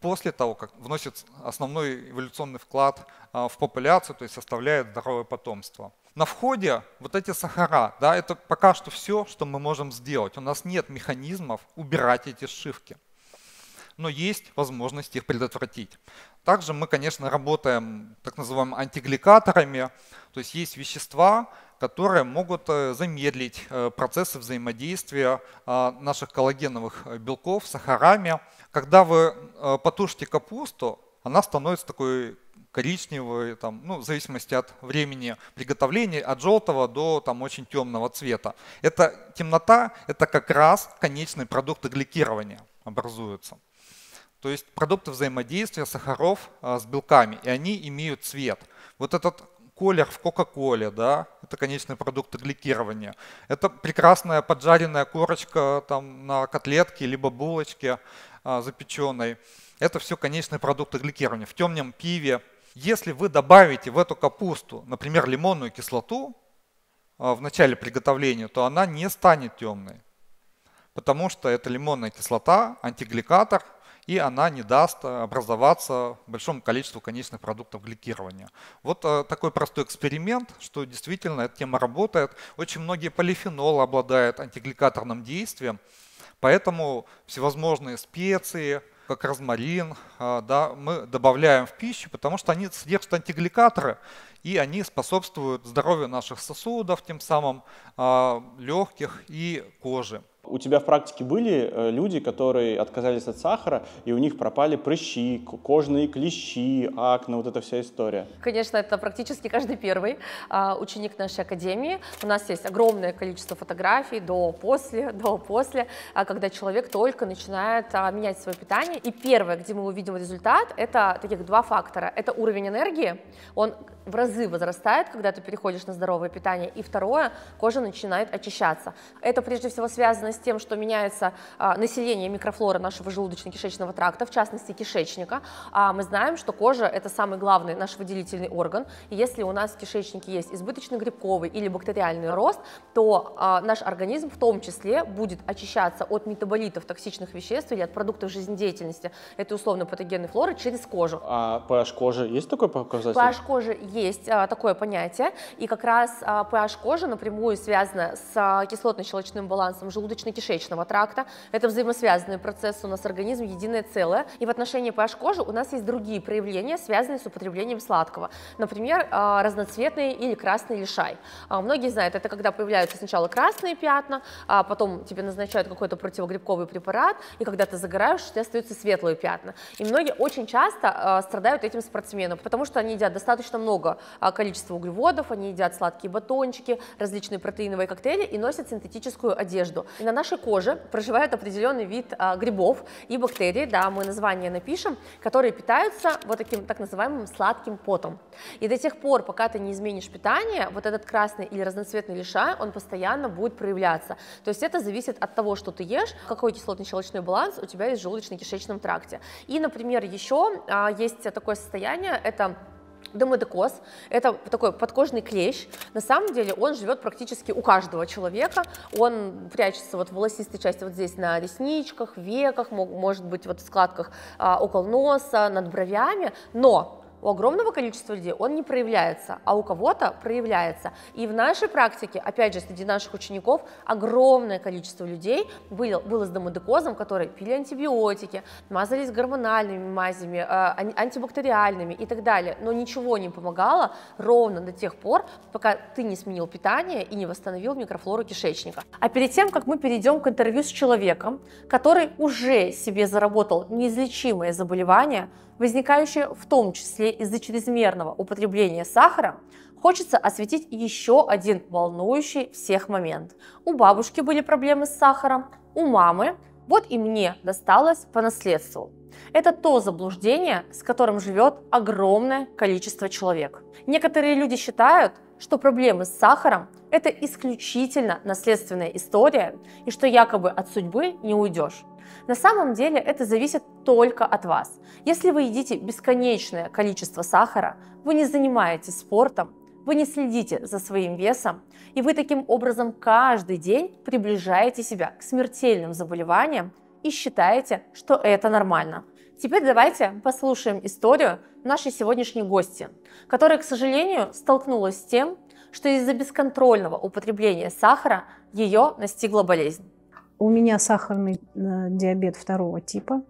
после того, как вносит основной эволюционный вклад в популяцию, то есть составляет здоровое потомство. На входе вот эти сахара, да, это пока что все, что мы можем сделать. У нас нет механизмов убирать эти сшивки, но есть возможность их предотвратить. Также мы, конечно, работаем так называемыми антигликаторами, то есть есть вещества, которые могут замедлить процессы взаимодействия наших коллагеновых белков с сахарами. Когда вы потушите капусту, она становится такой коричневой, там, ну, в зависимости от времени приготовления, от желтого до там, очень темного цвета. Эта темнота – это как раз конечные продукты гликирования образуются. То есть продукты взаимодействия сахаров с белками, и они имеют цвет. Вот этот колер в кока-коле, да, это конечные продукты гликирования. Это прекрасная поджаренная корочка там, на котлетке либо булочке запеченной. Это все конечные продукты гликирования. В темном пиве. Если вы добавите в эту капусту, например, лимонную кислоту в начале приготовления, то она не станет темной, потому что это лимонная кислота, антигликатор, и она не даст образоваться большому количеству конечных продуктов гликирования. Вот такой простой эксперимент, что действительно эта тема работает. Очень многие полифенолы обладают антигликаторным действием, поэтому всевозможные специи, как розмарин, да, мы добавляем в пищу, потому что они содержат антигликаторы, и они способствуют здоровью наших сосудов, тем самым легких и кожи. У тебя в практике были люди, которые отказались от сахара, и у них пропали прыщи, кожные клещи, акне, вот эта вся история? Конечно, это практически каждый первый ученик нашей академии. У нас есть огромное количество фотографий до-после, когда человек только начинает менять свое питание. И первое, где мы увидим результат, это таких два фактора. Это уровень энергии, он в разы возрастает, когда ты переходишь на здоровое питание. И второе, кожа начинает очищаться. Это прежде всего связано с тем, что меняется население микрофлоры нашего желудочно-кишечного тракта, в частности кишечника. Мы знаем, что кожа – это самый главный наш выделительный орган. И если у нас в кишечнике есть избыточный грибковый или бактериальный рост, то наш организм в том числе будет очищаться от метаболитов токсичных веществ или от продуктов жизнедеятельности этой условно-патогенной флоры через кожу. А pH кожи есть такой показатель? pH кожи есть такое понятие. И как раз pH кожи напрямую связана с кислотно-щелочным балансом желудочно-кишечного тракта. Это взаимосвязанные процессы, у нас организм единое целое. И в отношении pH кожи у нас есть другие проявления, связанные с употреблением сладкого. Например, разноцветный или красный лишай. Многие знают, это когда появляются сначала красные пятна, а потом тебе назначают какой-то противогрибковый препарат, и когда ты загораешь, у тебя остаются светлые пятна. И многие очень часто страдают этим спортсмены, потому что они едят достаточно много количества углеводов, они едят сладкие батончики, различные протеиновые коктейли и носят синтетическую одежду. На нашей коже проживает определенный вид грибов и бактерий, да, мы название напишем, которые питаются вот таким так называемым сладким потом. И до тех пор, пока ты не изменишь питание, вот этот красный или разноцветный лишай, он постоянно будет проявляться. То есть это зависит от того, что ты ешь, какой кислотно-щелочной баланс у тебя есть в желудочно-кишечном тракте. И, например, еще есть такое состояние, это демодекоз, это такой подкожный клещ, на самом деле он живет практически у каждого человека, он прячется вот в волосистой части вот здесь на ресничках, веках, может быть вот в складках около носа, над бровями, но у огромного количества людей он не проявляется, а у кого-то проявляется. И в нашей практике, опять же, среди наших учеников огромное количество людей было с демодекозом, которые пили антибиотики, мазались гормональными мазями, антибактериальными и так далее, но ничего не помогало ровно до тех пор, пока ты не сменил питание и не восстановил микрофлору кишечника. А перед тем, как мы перейдем к интервью с человеком, который уже себе заработал неизлечимое заболевание, возникающие в том числе из-за чрезмерного употребления сахара, хочется осветить еще один волнующий всех момент. У бабушки были проблемы с сахаром, у мамы, вот и мне досталось по наследству. Это то заблуждение, с которым живет огромное количество человек. Некоторые люди считают, что проблемы с сахаром – это исключительно наследственная история и что якобы от судьбы не уйдешь. На самом деле это зависит только от вас. Если вы едите бесконечное количество сахара, вы не занимаетесь спортом, Вы не следите за своим весом, и вы таким образом каждый день приближаете себя к смертельным заболеваниям и считаете, что это нормально. Теперь давайте послушаем историю нашей сегодняшней гости, которая, к сожалению, столкнулась с тем, что из-за бесконтрольного употребления сахара ее настигла болезнь. У меня сахарный диабет 2-го типа.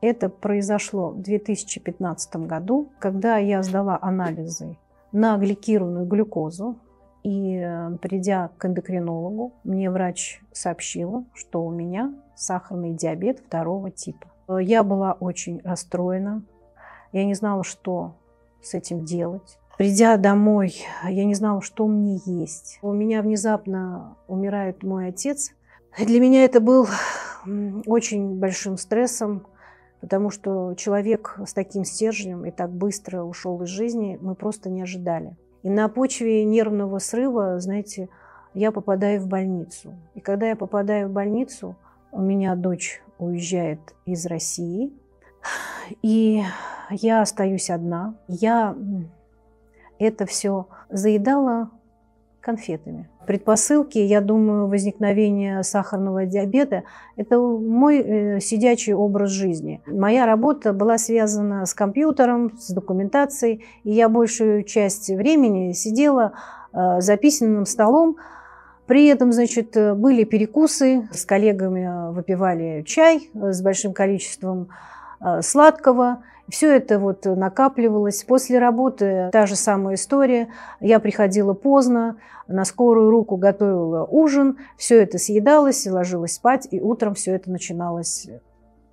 Это произошло в 2015 году, когда я сдала анализы на гликированную глюкозу. И придя к эндокринологу, мне врач сообщила, что у меня сахарный диабет 2-го типа. Я была очень расстроена. Я не знала, что с этим делать. Придя домой, я не знала, что мне есть. У меня внезапно умирает мой отец. Для меня это был очень большим стрессом, потому что человек с таким стержнем и так быстро ушел из жизни, мы просто не ожидали. И на почве нервного срыва, знаете, я попадаю в больницу. И когда я попадаю в больницу, у меня дочь уезжает из России, и я остаюсь одна. Я это все заедала конфетами. Предпосылки, я думаю, возникновения сахарного диабета – это мой сидячий образ жизни. Моя работа была связана с компьютером, с документацией, и я большую часть времени сидела за письменным столом. При этом, значит, были перекусы, с коллегами выпивали чай с большим количеством сладкого. Все это вот накапливалось. После работы та же самая история. Я приходила поздно, на скорую руку готовила ужин. Все это съедалось и ложилась спать, и утром все это начиналось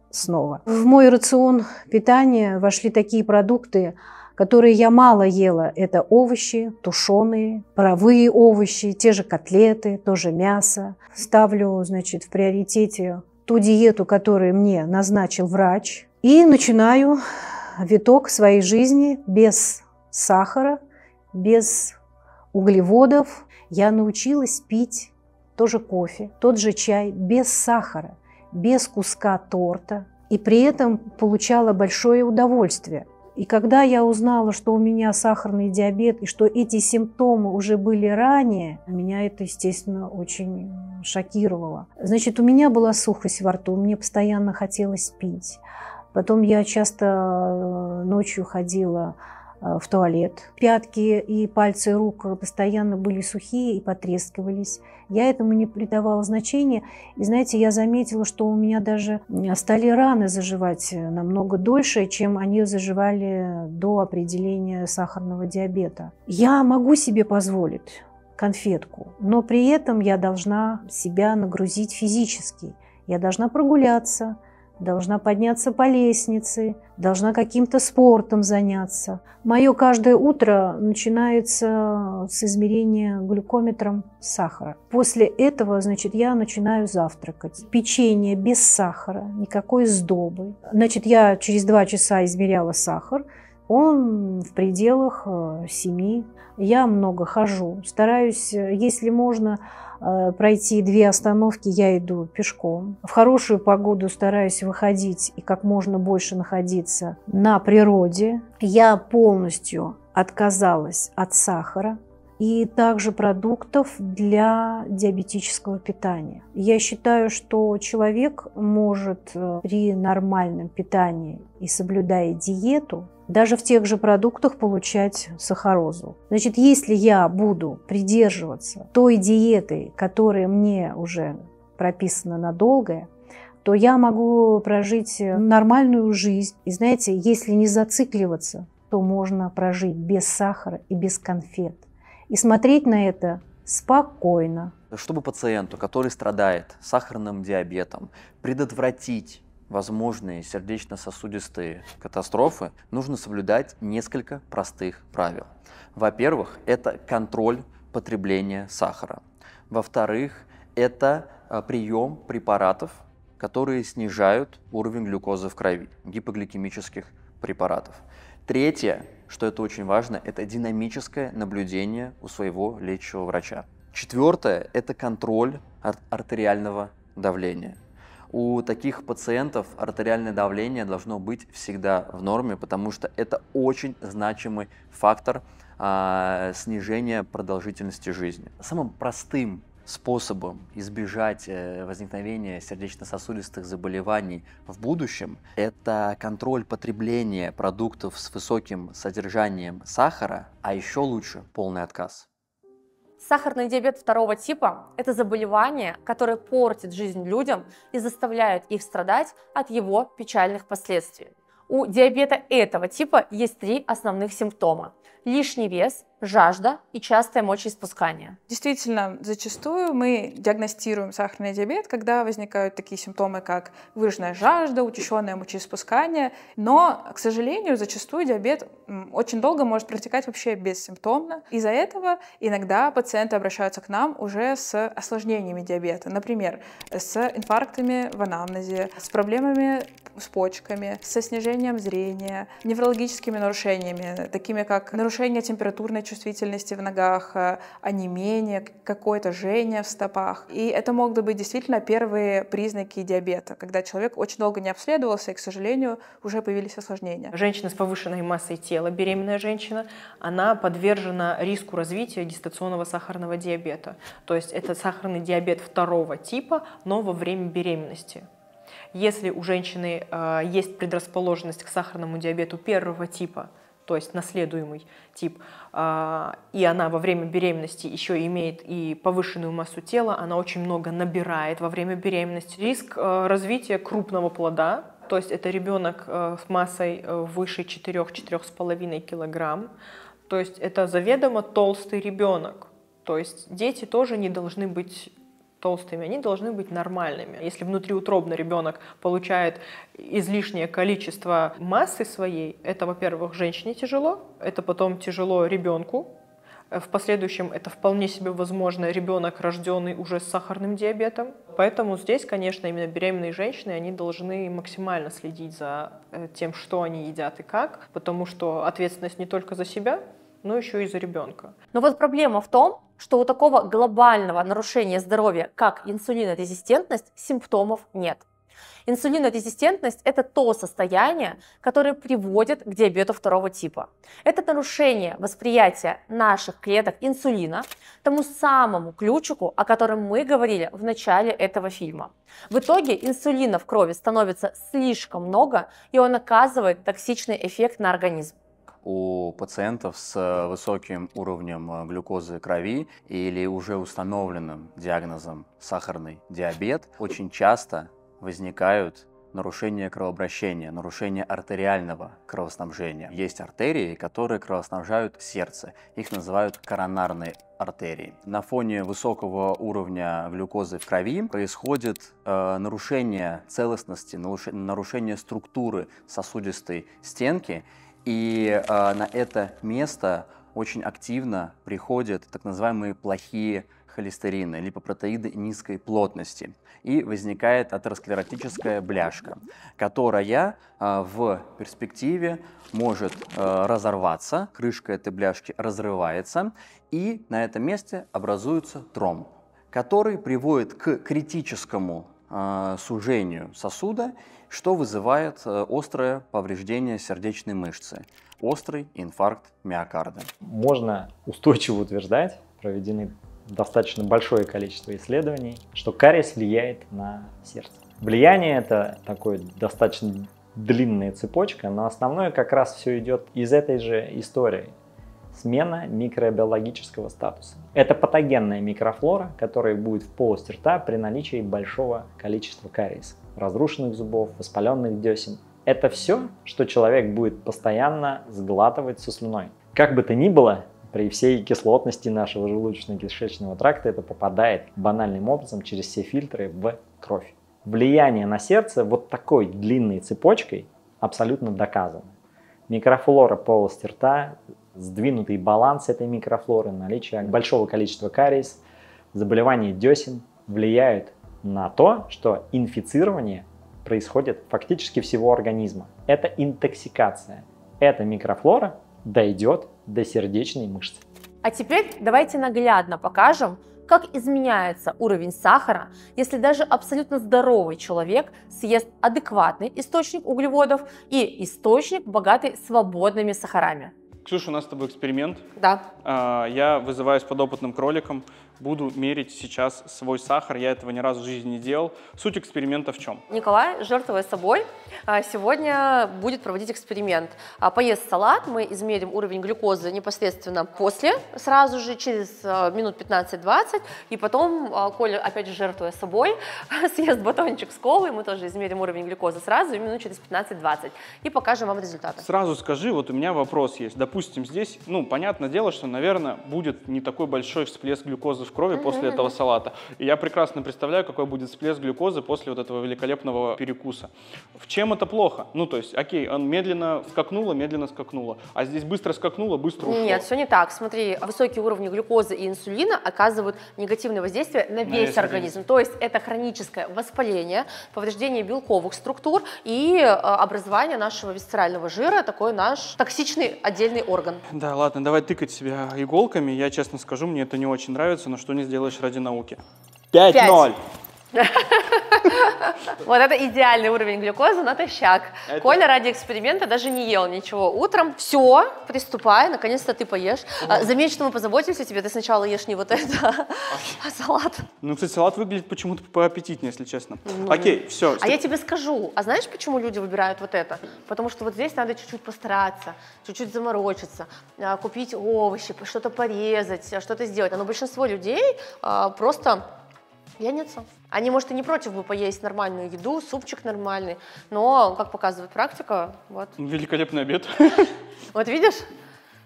снова. В мой рацион питания вошли такие продукты, которые я мало ела. Это овощи, тушеные, паровые овощи, те же котлеты, тоже мясо. Ставлю, значит, в приоритете ту диету, которую мне назначил врач. И начинаю виток своей жизни без сахара, без углеводов. Я научилась пить тоже кофе, тот же чай без сахара, без куска торта. И при этом получала большое удовольствие. И когда я узнала, что у меня сахарный диабет, и что эти симптомы уже были ранее, меня это, естественно, очень шокировало. Значит, у меня была сухость во рту, мне постоянно хотелось пить. Потом я часто ночью ходила в туалет. Пятки и пальцы рук постоянно были сухие и потрескивались. Я этому не придавала значения. И знаете, я заметила, что у меня даже стали раны заживать намного дольше, чем они заживали до определения сахарного диабета. Я могу себе позволить конфетку, но при этом я должна себя нагрузить физически. Я должна прогуляться, должна подняться по лестнице, должна каким-то спортом заняться. Мое каждое утро начинается с измерения глюкометром сахара. После этого, значит, я начинаю завтракать. Печенье без сахара, никакой сдобы. Значит, я через 2 часа измеряла сахар. Он в пределах 7. Я много хожу. Стараюсь, если можно, пройти 2 остановки, я иду пешком. В хорошую погоду стараюсь выходить и как можно больше находиться на природе. Я полностью отказалась от сахара и также продуктов для диабетического питания. Я считаю, что человек может при нормальном питании и соблюдая диету даже в тех же продуктах получать сахарозу. Значит, если я буду придерживаться той диеты, которая мне уже прописана надолго, то я могу прожить нормальную жизнь. И знаете, если не зацикливаться, то можно прожить без сахара и без конфет. И смотреть на это спокойно. Чтобы пациенту, который страдает сахарным диабетом, предотвратить возможные сердечно-сосудистые катастрофы, нужно соблюдать несколько простых правил. Во-первых, это контроль потребления сахара. Во-вторых, это прием препаратов, которые снижают уровень глюкозы в крови, гипогликемических препаратов. Третье, что это очень важно, это динамическое наблюдение у своего лечащего врача. Четвертое, это контроль артериального давления. У таких пациентов артериальное давление должно быть всегда в норме, потому что это очень значимый фактор снижение продолжительности жизни. Самым простым способом избежать возникновения сердечно-сосудистых заболеваний в будущем – это контроль потребления продуктов с высоким содержанием сахара, а еще лучше – полный отказ. Сахарный диабет второго типа – это заболевание, которое портит жизнь людям и заставляет их страдать от его печальных последствий. У диабета этого типа есть 3 основных симптома – лишний вес, жажда и частое мочеиспускание. Действительно, зачастую мы диагностируем сахарный диабет, когда возникают такие симптомы, как выраженная жажда, учащенное мочеиспускание. Но, к сожалению, зачастую диабет очень долго может протекать вообще бессимптомно. Из-за этого иногда пациенты обращаются к нам уже с осложнениями диабета. Например, с инфарктами в анамнезе, с проблемами с почками, со снижением зрения, неврологическими нарушениями, такими как нарушение температурной чувствительности в ногах, онемение, какое-то жжение в стопах. И это могут быть действительно первые признаки диабета, когда человек очень долго не обследовался и, к сожалению, уже появились осложнения. Женщина с повышенной массой тела, беременная женщина, она подвержена риску развития гестационного сахарного диабета. То есть это сахарный диабет второго типа, но во время беременности. Если у женщины есть предрасположенность к сахарному диабету первого типа, то есть наследуемый тип, и она во время беременности еще имеет и повышенную массу тела, она очень много набирает во время беременности. Риск развития крупного плода, то есть это ребенок с массой выше 4-4,5 килограмм, то есть это заведомо толстый ребенок, то есть дети тоже не должны быть толстыми, они должны быть нормальными. Если внутриутробно ребенок получает излишнее количество массы своей, это, во-первых, женщине тяжело, это потом тяжело ребенку. В последующем это вполне себе возможно ребенок, рожденный уже с сахарным диабетом. Поэтому здесь, конечно, именно беременные женщины, они должны максимально следить за тем, что они едят и как, потому что ответственность не только за себя, но еще и за ребенка. Но вот проблема в том, что у такого глобального нарушения здоровья, как инсулинорезистентность, симптомов нет. Инсулинорезистентность – это то состояние, которое приводит к диабету второго типа. Это нарушение восприятия наших клеток инсулина, тому самому ключику, о котором мы говорили в начале этого фильма. В итоге инсулина в крови становится слишком много, и он оказывает токсичный эффект на организм. У пациентов с высоким уровнем глюкозы крови или уже установленным диагнозом сахарный диабет очень часто возникают нарушение кровообращения, нарушение артериального кровоснабжения. Есть артерии, которые кровоснабжают сердце. Их называют коронарные артерии. На фоне высокого уровня глюкозы в крови происходит нарушение целостности, нарушение структуры сосудистой стенки. И на это место очень активно приходят так называемые плохие холестерины, липопротеиды низкой плотности. И возникает атеросклеротическая бляшка, которая в перспективе может разорваться. Крышка этой бляшки разрывается, и на этом месте образуется тромб, который приводит к критическому сужению сосуда, что вызывает острое повреждение сердечной мышцы, острый инфаркт миокарда. Можно устойчиво утверждать, проведены достаточно большое количество исследований, что кариес влияет на сердце. Влияние — это такое достаточно длинная цепочка, но основное как раз все идет из этой же истории. Смена микробиологического статуса. Это патогенная микрофлора, которая будет в полости рта при наличии большого количества кариеса, разрушенных зубов, воспаленных десен. Это все, что человек будет постоянно сглатывать со слюной. Как бы то ни было, при всей кислотности нашего желудочно-кишечного тракта это попадает банальным образом через все фильтры в кровь. Влияние на сердце вот такой длинной цепочкой абсолютно доказано. Микрофлора полости рта, сдвинутый баланс этой микрофлоры, наличие большого количества кариес, заболеваний десен влияют на то, что инфицирование происходит фактически всего организма. Это интоксикация. Эта микрофлора дойдет до сердечной мышцы. А теперь давайте наглядно покажем, как изменяется уровень сахара, если даже абсолютно здоровый человек съест адекватный источник углеводов и источник, богатый свободными сахарами. Ксюша, у нас с тобой эксперимент. Да. Я вызываюсь подопытным кроликом, буду мерить сейчас свой сахар. Я этого ни разу в жизни не делал. Суть эксперимента в чем? Николай, жертвуя собой, сегодня будет проводить эксперимент. Поест салат, мы измерим уровень глюкозы непосредственно после, сразу же, через минут 15-20. И потом Коля, опять же, жертвуя собой, съест батончик с колой. Мы тоже измерим уровень глюкозы сразу, минут через 15-20. И покажем вам результаты. Сразу скажи, вот у меня вопрос есть. Допустим, здесь, ну, понятное дело, что, наверное, будет не такой большой всплеск глюкозы в крови после этого салата. И я прекрасно представляю, какой будет всплеск глюкозы после вот этого великолепного перекуса. В чем это плохо? Ну, то есть, окей, он медленно скакнуло, а здесь быстро скакнуло, быстро ушло. Нет, все не так. Смотри, высокие уровни глюкозы и инсулина оказывают негативное воздействие на весь организм. То есть, это хроническое воспаление, повреждение белковых структур и образование нашего висцерального жира, такой наш токсичный отдельный орган. Да, ладно, давай тыкать себя иголками. Я, честно скажу, мне это не очень нравится, но что не сделаешь ради науки. 5-0! Вот это идеальный уровень глюкозы натощак. Коля ради эксперимента даже не ел ничего утром. Все, приступай, наконец-то ты поешь. Заметь, что мы позаботимся о тебе, ты сначала ешь не вот это, а салат. Ну, кстати, салат выглядит почему-то поаппетитнее, если честно. Окей, все. А я тебе скажу, а знаешь, почему люди выбирают вот это? Потому что вот здесь надо чуть-чуть постараться, чуть-чуть заморочиться, купить овощи, что-то порезать, что-то сделать. Но большинство людей просто пьяница. Они, может, и не против бы поесть нормальную еду, супчик нормальный, но, как показывает практика, вот. Великолепный обед. Вот видишь,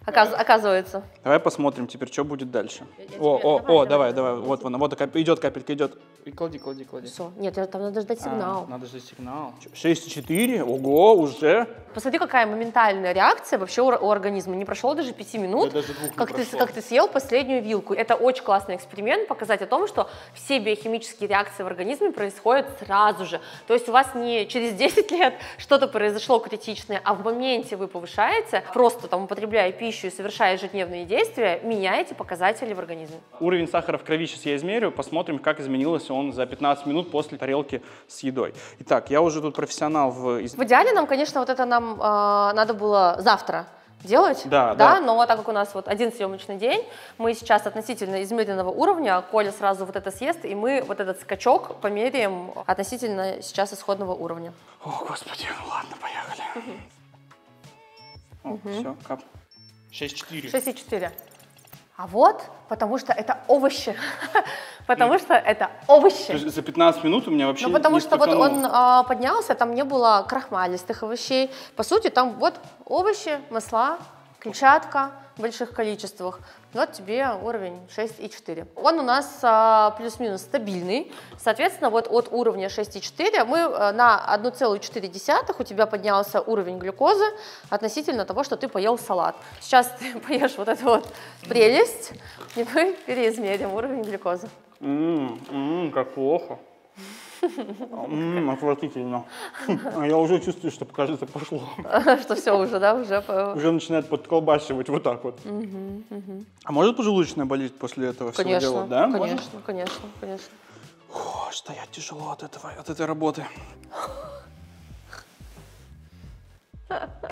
оказывается. Давай посмотрим теперь, что будет дальше. Давай. Вот идет капелька, идет. И клади. Все, нет, там надо ждать сигнал. Надо ждать сигнал. 6,4, ого, уже. Посмотри, какая моментальная реакция вообще у организма. Не прошло даже 5 минут, даже как ты съел последнюю вилку. Это очень классный эксперимент, показать о том, что все биохимические реакции в организме происходят сразу же. То есть у вас не через 10 лет что-то произошло критичное, а в моменте вы повышаете, просто там употребляя пищу и совершая ежедневные действия, меняете показатели в организме. Уровень сахара в крови сейчас я измерю, посмотрим, как изменился он за 15 минут после тарелки с едой. Итак, я уже тут профессионал в... В идеале нам, конечно, вот это нам надо было завтра делать, да, но так как у нас вот один съемочный день, мы сейчас относительно измеренного уровня, Коля сразу вот это съест, и мы вот этот скачок померяем относительно сейчас исходного уровня. О, господи, ну ладно, поехали. Все, кап. 6,4. 6,4. А вот, потому что это овощи. Потому что это овощи. То есть за 15 минут у меня вообще не потому что вот он поднялся, там не было крахмалистых овощей. По сути, там вот овощи, масла, клетчатка в больших количествах. Вот тебе уровень 6,4. Он у нас плюс-минус стабильный. Соответственно, вот от уровня 6,4 мы на 1,4 у тебя поднялся уровень глюкозы относительно того, что ты поел салат. Сейчас ты поешь вот эту вот прелесть, и мы переизмерим уровень глюкозы. Как плохо. Отвратительно. Я уже чувствую, что, кажется, пошло. Что все уже, да? Уже начинает подколбасивать вот так вот. А может поджелудочная болезнь после этого всего дела, да? Конечно. Стоять тяжело от этой работы.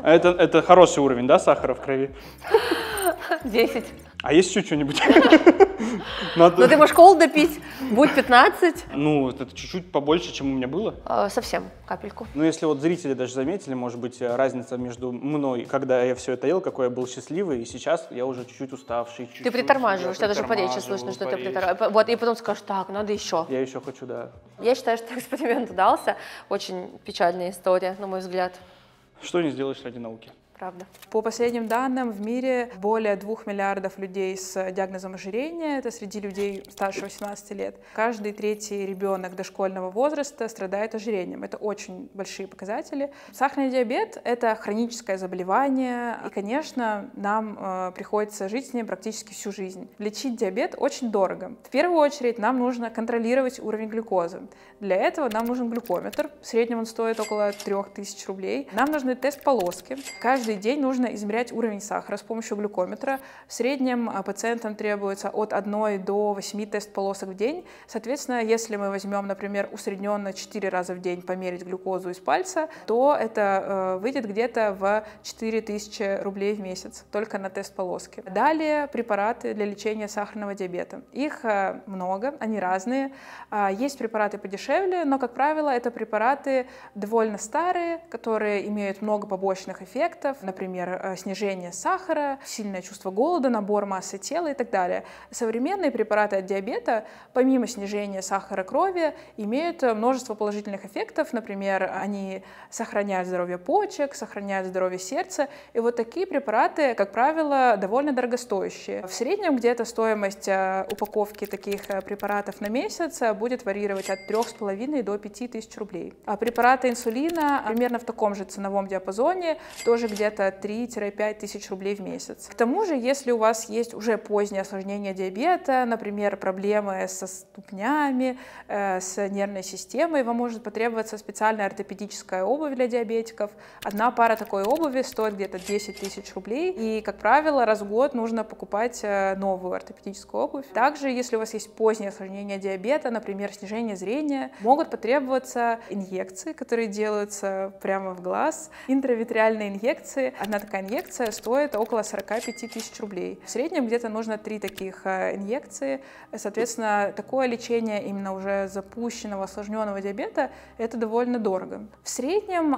Это хороший уровень, да, сахара в крови? 10. А есть еще что-нибудь? Надо... Но ты можешь колу допить, будет 15. Ну, это чуть-чуть побольше, чем у меня было. Совсем, капельку. Ну, если вот зрители даже заметили, может быть, разница между мной, когда я все это ел, какой я был счастливый, и сейчас я уже чуть-чуть уставший. Ты притормаживаешь, тебя даже по речи слышно, что ты притормаживаешь. Вот, и потом скажешь, так, надо еще. Я еще хочу, да. Я считаю, что эксперимент удался. Очень печальная история, на мой взгляд. Что не сделаешь ради науки. Правда. По последним данным, в мире более 2 миллиардов людей с диагнозом ожирения, это среди людей старше 18 лет. Каждый 3-й ребенок дошкольного возраста страдает ожирением. Это очень большие показатели. Сахарный диабет – это хроническое заболевание, и, конечно, нам приходится жить с ним практически всю жизнь. Лечить диабет очень дорого. В первую очередь нам нужно контролировать уровень глюкозы. Для этого нам нужен глюкометр. В среднем он стоит около 3000 рублей. Нам нужны тест-полоски. Каждый каждый день нужно измерять уровень сахара с помощью глюкометра. В среднем пациентам требуется от 1 до 8 тест-полосок в день. Соответственно, если мы возьмем, например, усредненно 4 раза в день померить глюкозу из пальца, то это выйдет где-то в 4000 рублей в месяц только на тест-полоски. Далее препараты для лечения сахарного диабета. Их много, они разные. Есть препараты подешевле, но, как правило, это препараты довольно старые, которые имеют много побочных эффектов, например, снижение сахара, сильное чувство голода, набор массы тела и так далее. Современные препараты от диабета, помимо снижения сахара крови, имеют множество положительных эффектов, например, они сохраняют здоровье почек, сохраняют здоровье сердца, и вот такие препараты, как правило, довольно дорогостоящие. В среднем где-то стоимость упаковки таких препаратов на месяц будет варьировать от 3,5 до 5000 рублей. А препараты инсулина примерно в таком же ценовом диапазоне, тоже где-то 3-5 тысяч рублей в месяц. К тому же, если у вас есть уже позднее осложнение диабета, например, проблемы со ступнями, с нервной системой, вам может потребоваться специальная ортопедическая обувь для диабетиков. Одна пара такой обуви стоит где-то 10 тысяч рублей, и, как правило, раз в год нужно покупать новую ортопедическую обувь. Также, если у вас есть позднее осложнение диабета, например, снижение зрения, могут потребоваться инъекции, которые делаются прямо в глаз, интравитреальные инъекции. Одна такая инъекция стоит около 45 тысяч рублей. В среднем где-то нужно 3 таких инъекции. Соответственно, такое лечение именно уже запущенного, осложненного диабета, это довольно дорого. В среднем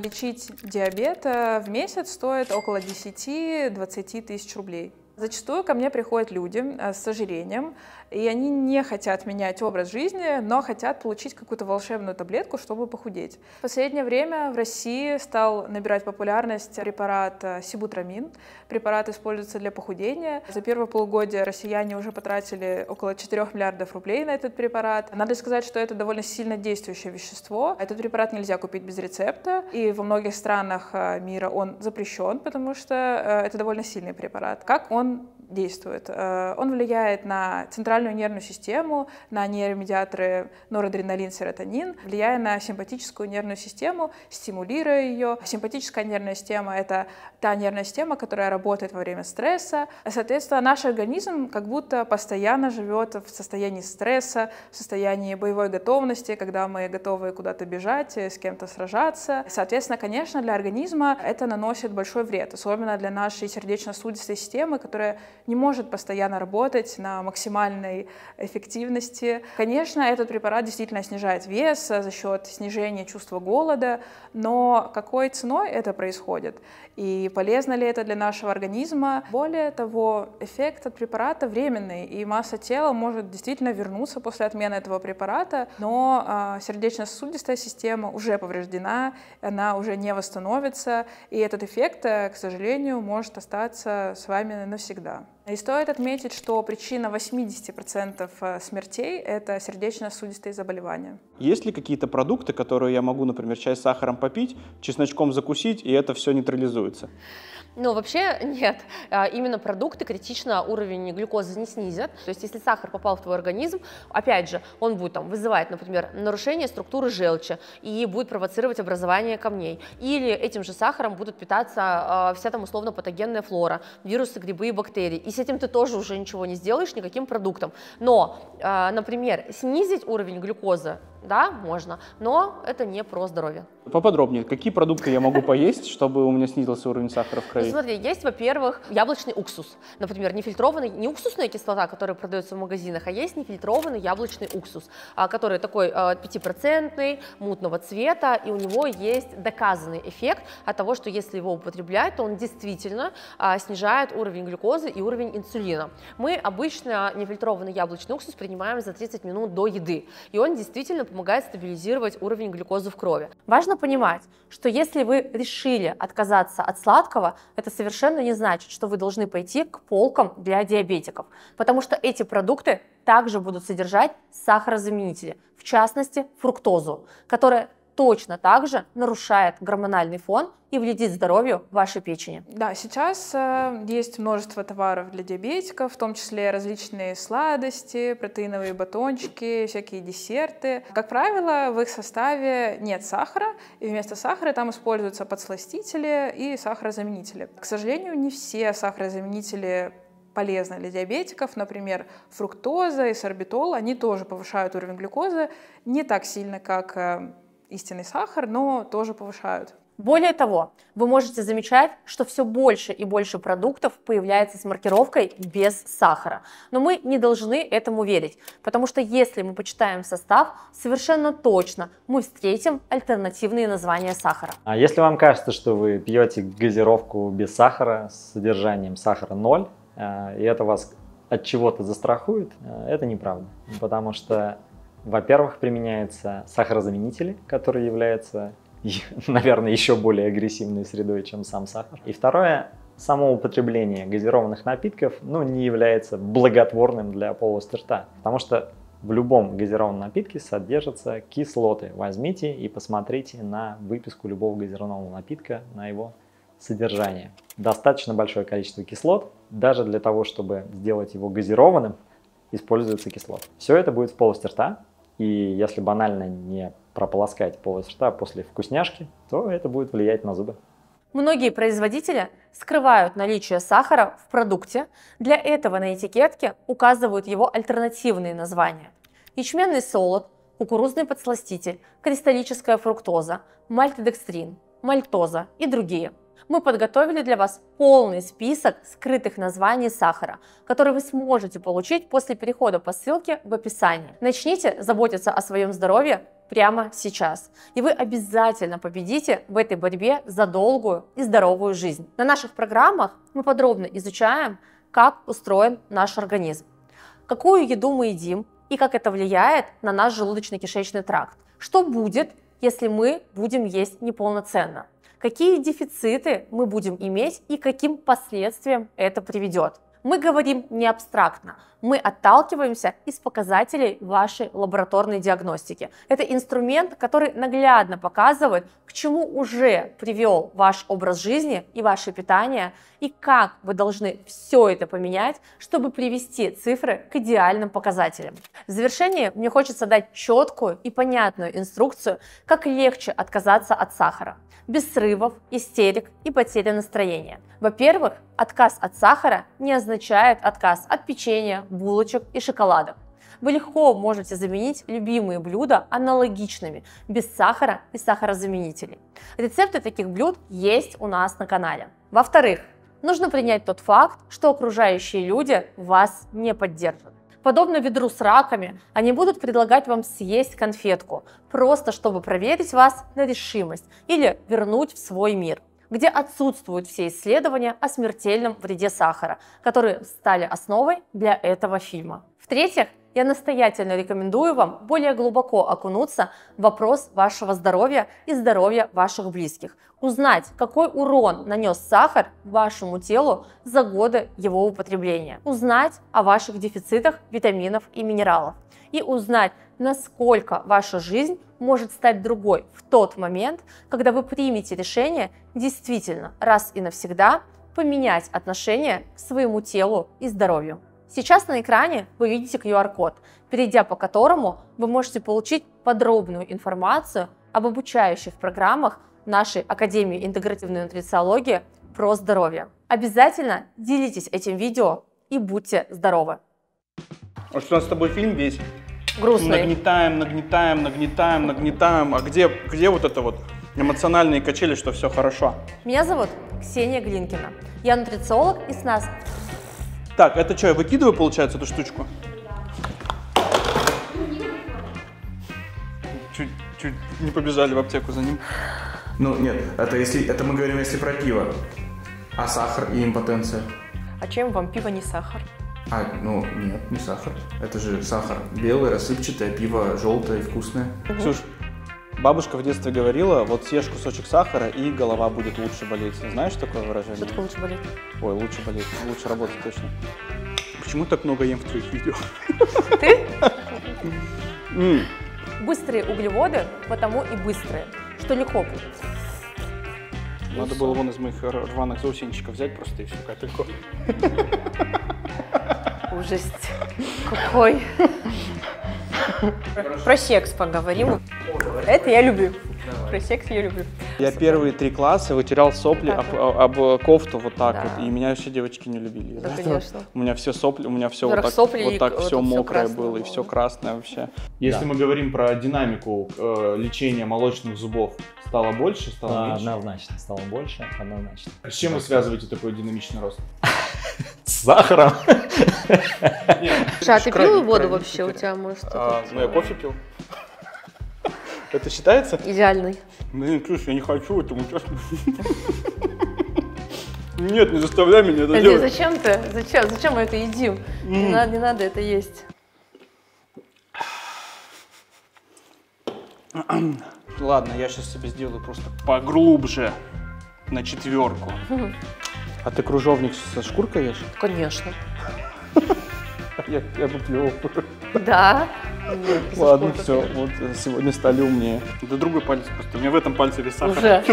лечить диабет в месяц стоит около 10-20 тысяч рублей. Зачастую ко мне приходят люди с ожирением, и они не хотят менять образ жизни, но хотят получить какую-то волшебную таблетку, чтобы похудеть. В последнее время в России стал набирать популярность препарат сибутрамин. Препарат используется для похудения. За первое полугодие россияне уже потратили около 4 миллиардов рублей на этот препарат. Надо сказать, что это довольно сильно действующее вещество. Этот препарат нельзя купить без рецепта, и во многих странах мира он запрещен, потому что это довольно сильный препарат. Как он действует. Он влияет на центральную нервную систему, на нейромедиаторы норадреналин, серотонин, влияя на симпатическую нервную систему, стимулируя ее. Симпатическая нервная система — это та нервная система, которая работает во время стресса. Соответственно, наш организм как будто постоянно живет в состоянии стресса, в состоянии боевой готовности, когда мы готовы куда-то бежать, с кем-то сражаться. Соответственно, конечно, для организма это наносит большой вред, особенно для нашей сердечно-сосудистой системы, которая не может постоянно работать на максимальной эффективности. Конечно, этот препарат действительно снижает вес за счет снижения чувства голода, но какой ценой это происходит? И полезно ли это для нашего организма? Более того, эффект от препарата временный, и масса тела может действительно вернуться после отмены этого препарата, но сердечно-сосудистая система уже повреждена, она уже не восстановится, и этот эффект, к сожалению, может остаться с вами навсегда. И стоит отметить, что причина 80% смертей – это сердечно-сосудистые заболевания. Есть ли какие-то продукты, которые я могу, например, чай с сахаром попить, чесночком закусить, и это все нейтрализуется? Ну, вообще нет. Именно продукты критично уровень глюкозы не снизят. То есть, если сахар попал в твой организм, опять же, он будет там вызывать, например, нарушение структуры желчи и будет провоцировать образование камней. Или этим же сахаром будут питаться вся там условно-патогенная флора, вирусы, грибы и бактерии. И с этим ты тоже уже ничего не сделаешь, никаким продуктом. Но, например, снизить уровень глюкозы, да, можно, но это не про здоровье. Поподробнее, какие продукты я могу поесть, чтобы у меня снизился уровень сахара в крови? Ну, смотри, есть, во-первых, яблочный уксус. Например, нефильтрованный, не уксусная кислота, которая продается в магазинах, а есть нефильтрованный яблочный уксус, который такой 5-процентный, мутного цвета, и у него есть доказанный эффект от того, что если его употреблять, то он действительно снижает уровень глюкозы и уровень инсулина. Мы обычно нефильтрованный яблочный уксус принимаем за 30 минут до еды, и он действительно помогает стабилизировать уровень глюкозы в крови. Важно понимать, что если вы решили отказаться от сладкого, это совершенно не значит, что вы должны пойти к полкам для диабетиков, потому что эти продукты также будут содержать сахарозаменители, в частности фруктозу, которая точно так же нарушает гормональный фон и вредит здоровью вашей печени. Да, сейчас есть множество товаров для диабетиков, в том числе различные сладости, протеиновые батончики, всякие десерты. Как правило, в их составе нет сахара, и вместо сахара там используются подсластители и сахарозаменители. К сожалению, не все сахарозаменители полезны для диабетиков, например, фруктоза и сорбитол, они тоже повышают уровень глюкозы, не так сильно, как истинный сахар, но тоже повышают. Более того, вы можете замечать, что все больше и больше продуктов появляется с маркировкой без сахара. Но мы не должны этому верить, потому что если мы почитаем состав, совершенно точно мы встретим альтернативные названия сахара. А если вам кажется, что вы пьете газировку без сахара с содержанием сахара 0, и это вас от чего-то застрахует, это неправда, потому что, во-первых, применяются сахарозаменители, которые являются, наверное, еще более агрессивной средой, чем сам сахар. И второе, само употребление газированных напитков, ну, не является благотворным для полости рта, потому что в любом газированном напитке содержатся кислоты. Возьмите и посмотрите на выписку любого газированного напитка, на его содержание. Достаточно большое количество кислот, даже для того, чтобы сделать его газированным, используется кислот. Все это будет в полости рта, и если банально не прополоскать полость рта после вкусняшки, то это будет влиять на зубы. Многие производители скрывают наличие сахара в продукте, для этого на этикетке указывают его альтернативные названия. Ячменный солод, кукурузный подсластитель, кристаллическая фруктоза, мальтодекстрин, мальтоза и другие. Мы подготовили для вас полный список скрытых названий сахара, который вы сможете получить после перехода по ссылке в описании. Начните заботиться о своем здоровье прямо сейчас, и вы обязательно победите в этой борьбе за долгую и здоровую жизнь. На наших программах мы подробно изучаем, как устроен наш организм, какую еду мы едим и как это влияет на наш желудочно-кишечный тракт. Что будет, если мы будем есть неполноценно? Какие дефициты мы будем иметь и каким последствиям это приведет. Мы говорим не абстрактно, мы отталкиваемся из показателей вашей лабораторной диагностики. Это инструмент, который наглядно показывает, к чему уже привел ваш образ жизни и ваше питание, и как вы должны все это поменять, чтобы привести цифры к идеальным показателям. В завершение мне хочется дать четкую и понятную инструкцию, как легче отказаться от сахара. Без срывов, истерик и потери настроения. Во-первых, отказ от сахара не означает отказ от печенья, булочек и шоколадок. Вы легко можете заменить любимые блюда аналогичными, без сахара и сахарозаменителей. Рецепты таких блюд есть у нас на канале. Во-вторых, нужно принять тот факт, что окружающие люди вас не поддержат. Подобно ведру с раками, они будут предлагать вам съесть конфетку, просто чтобы проверить вас на решимость или вернуть в свой мир, где отсутствуют все исследования о смертельном вреде сахара, которые стали основой для этого фильма. В-третьих, я настоятельно рекомендую вам более глубоко окунуться в вопрос вашего здоровья и здоровья ваших близких, узнать, какой урон нанес сахар вашему телу за годы его употребления, узнать о ваших дефицитах витаминов и минералов и узнать, насколько ваша жизнь может стать другой в тот момент, когда вы примете решение действительно раз и навсегда поменять отношение к своему телу и здоровью. Сейчас на экране вы видите QR-код, перейдя по которому вы можете получить подробную информацию об обучающих программах нашей Академии интегративной нутрициологии про здоровье. Обязательно делитесь этим видео и будьте здоровы! А что у нас с тобой фильм весь? Грустный. Нагнетаем. А где вот это вот эмоциональные качели, что все хорошо? Меня зовут Ксения Глинкина. Я нутрициолог и с нас... Так, это что, я выкидываю, получается, эту штучку? Да. Чуть не побежали в аптеку за ним. Ну, нет, это мы говорим, если про пиво. А сахар и импотенция? А чем вам пиво не сахар? А, ну, нет, не сахар. Это же сахар белый, рассыпчатый, а пиво желтое и вкусное. Ксюш, бабушка в детстве говорила, вот съешь кусочек сахара, и голова будет лучше болеть. Знаешь такое выражение? Что такое лучше болеть? Ой, лучше болеть, лучше работать точно. Почему так много ем в твоих видео? Ты? Быстрые углеводы, потому и быстрые, что легко будет. Надо было вон из моих рваных заусенчиков взять просто и всю капельку. Ужасть. Какой. Про секс поговорим. Это я люблю. Про секс я люблю. Я первые 3 класса вытирал сопли об кофту вот так вот. И меня еще девочки не любили. Да, конечно. У меня все сопли, у меня все вот так все мокрое было и все красное вообще. Если мы говорим про динамику лечения молочных зубов, стало больше, стало меньше? Однозначно, стало больше, однозначно. С чем вы связываете такой динамичный рост? С сахаром. Слушай, а ты пил воду вообще? У тебя, может, ну, я кофе пил. Это считается? Идеальный. Блин, слушай, я не хочу этому честно. Нет, не заставляй меня это делать. Зачем ты? Зачем мы это едим? Не надо это есть. Ладно, я сейчас себе сделаю просто поглубже, на 4. А ты кружовник со шкуркой ешь? Конечно. Я туплю. Да. Ладно, все, вот сегодня стали умнее. Да другой палец просто, у меня в этом пальце весь сахар. Уже.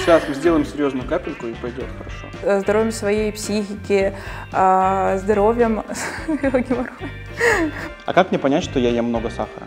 Сейчас мы сделаем серьезную капельку и пойдет хорошо. Здоровьем своей психики, здоровьем. А как мне понять, что я ем много сахара?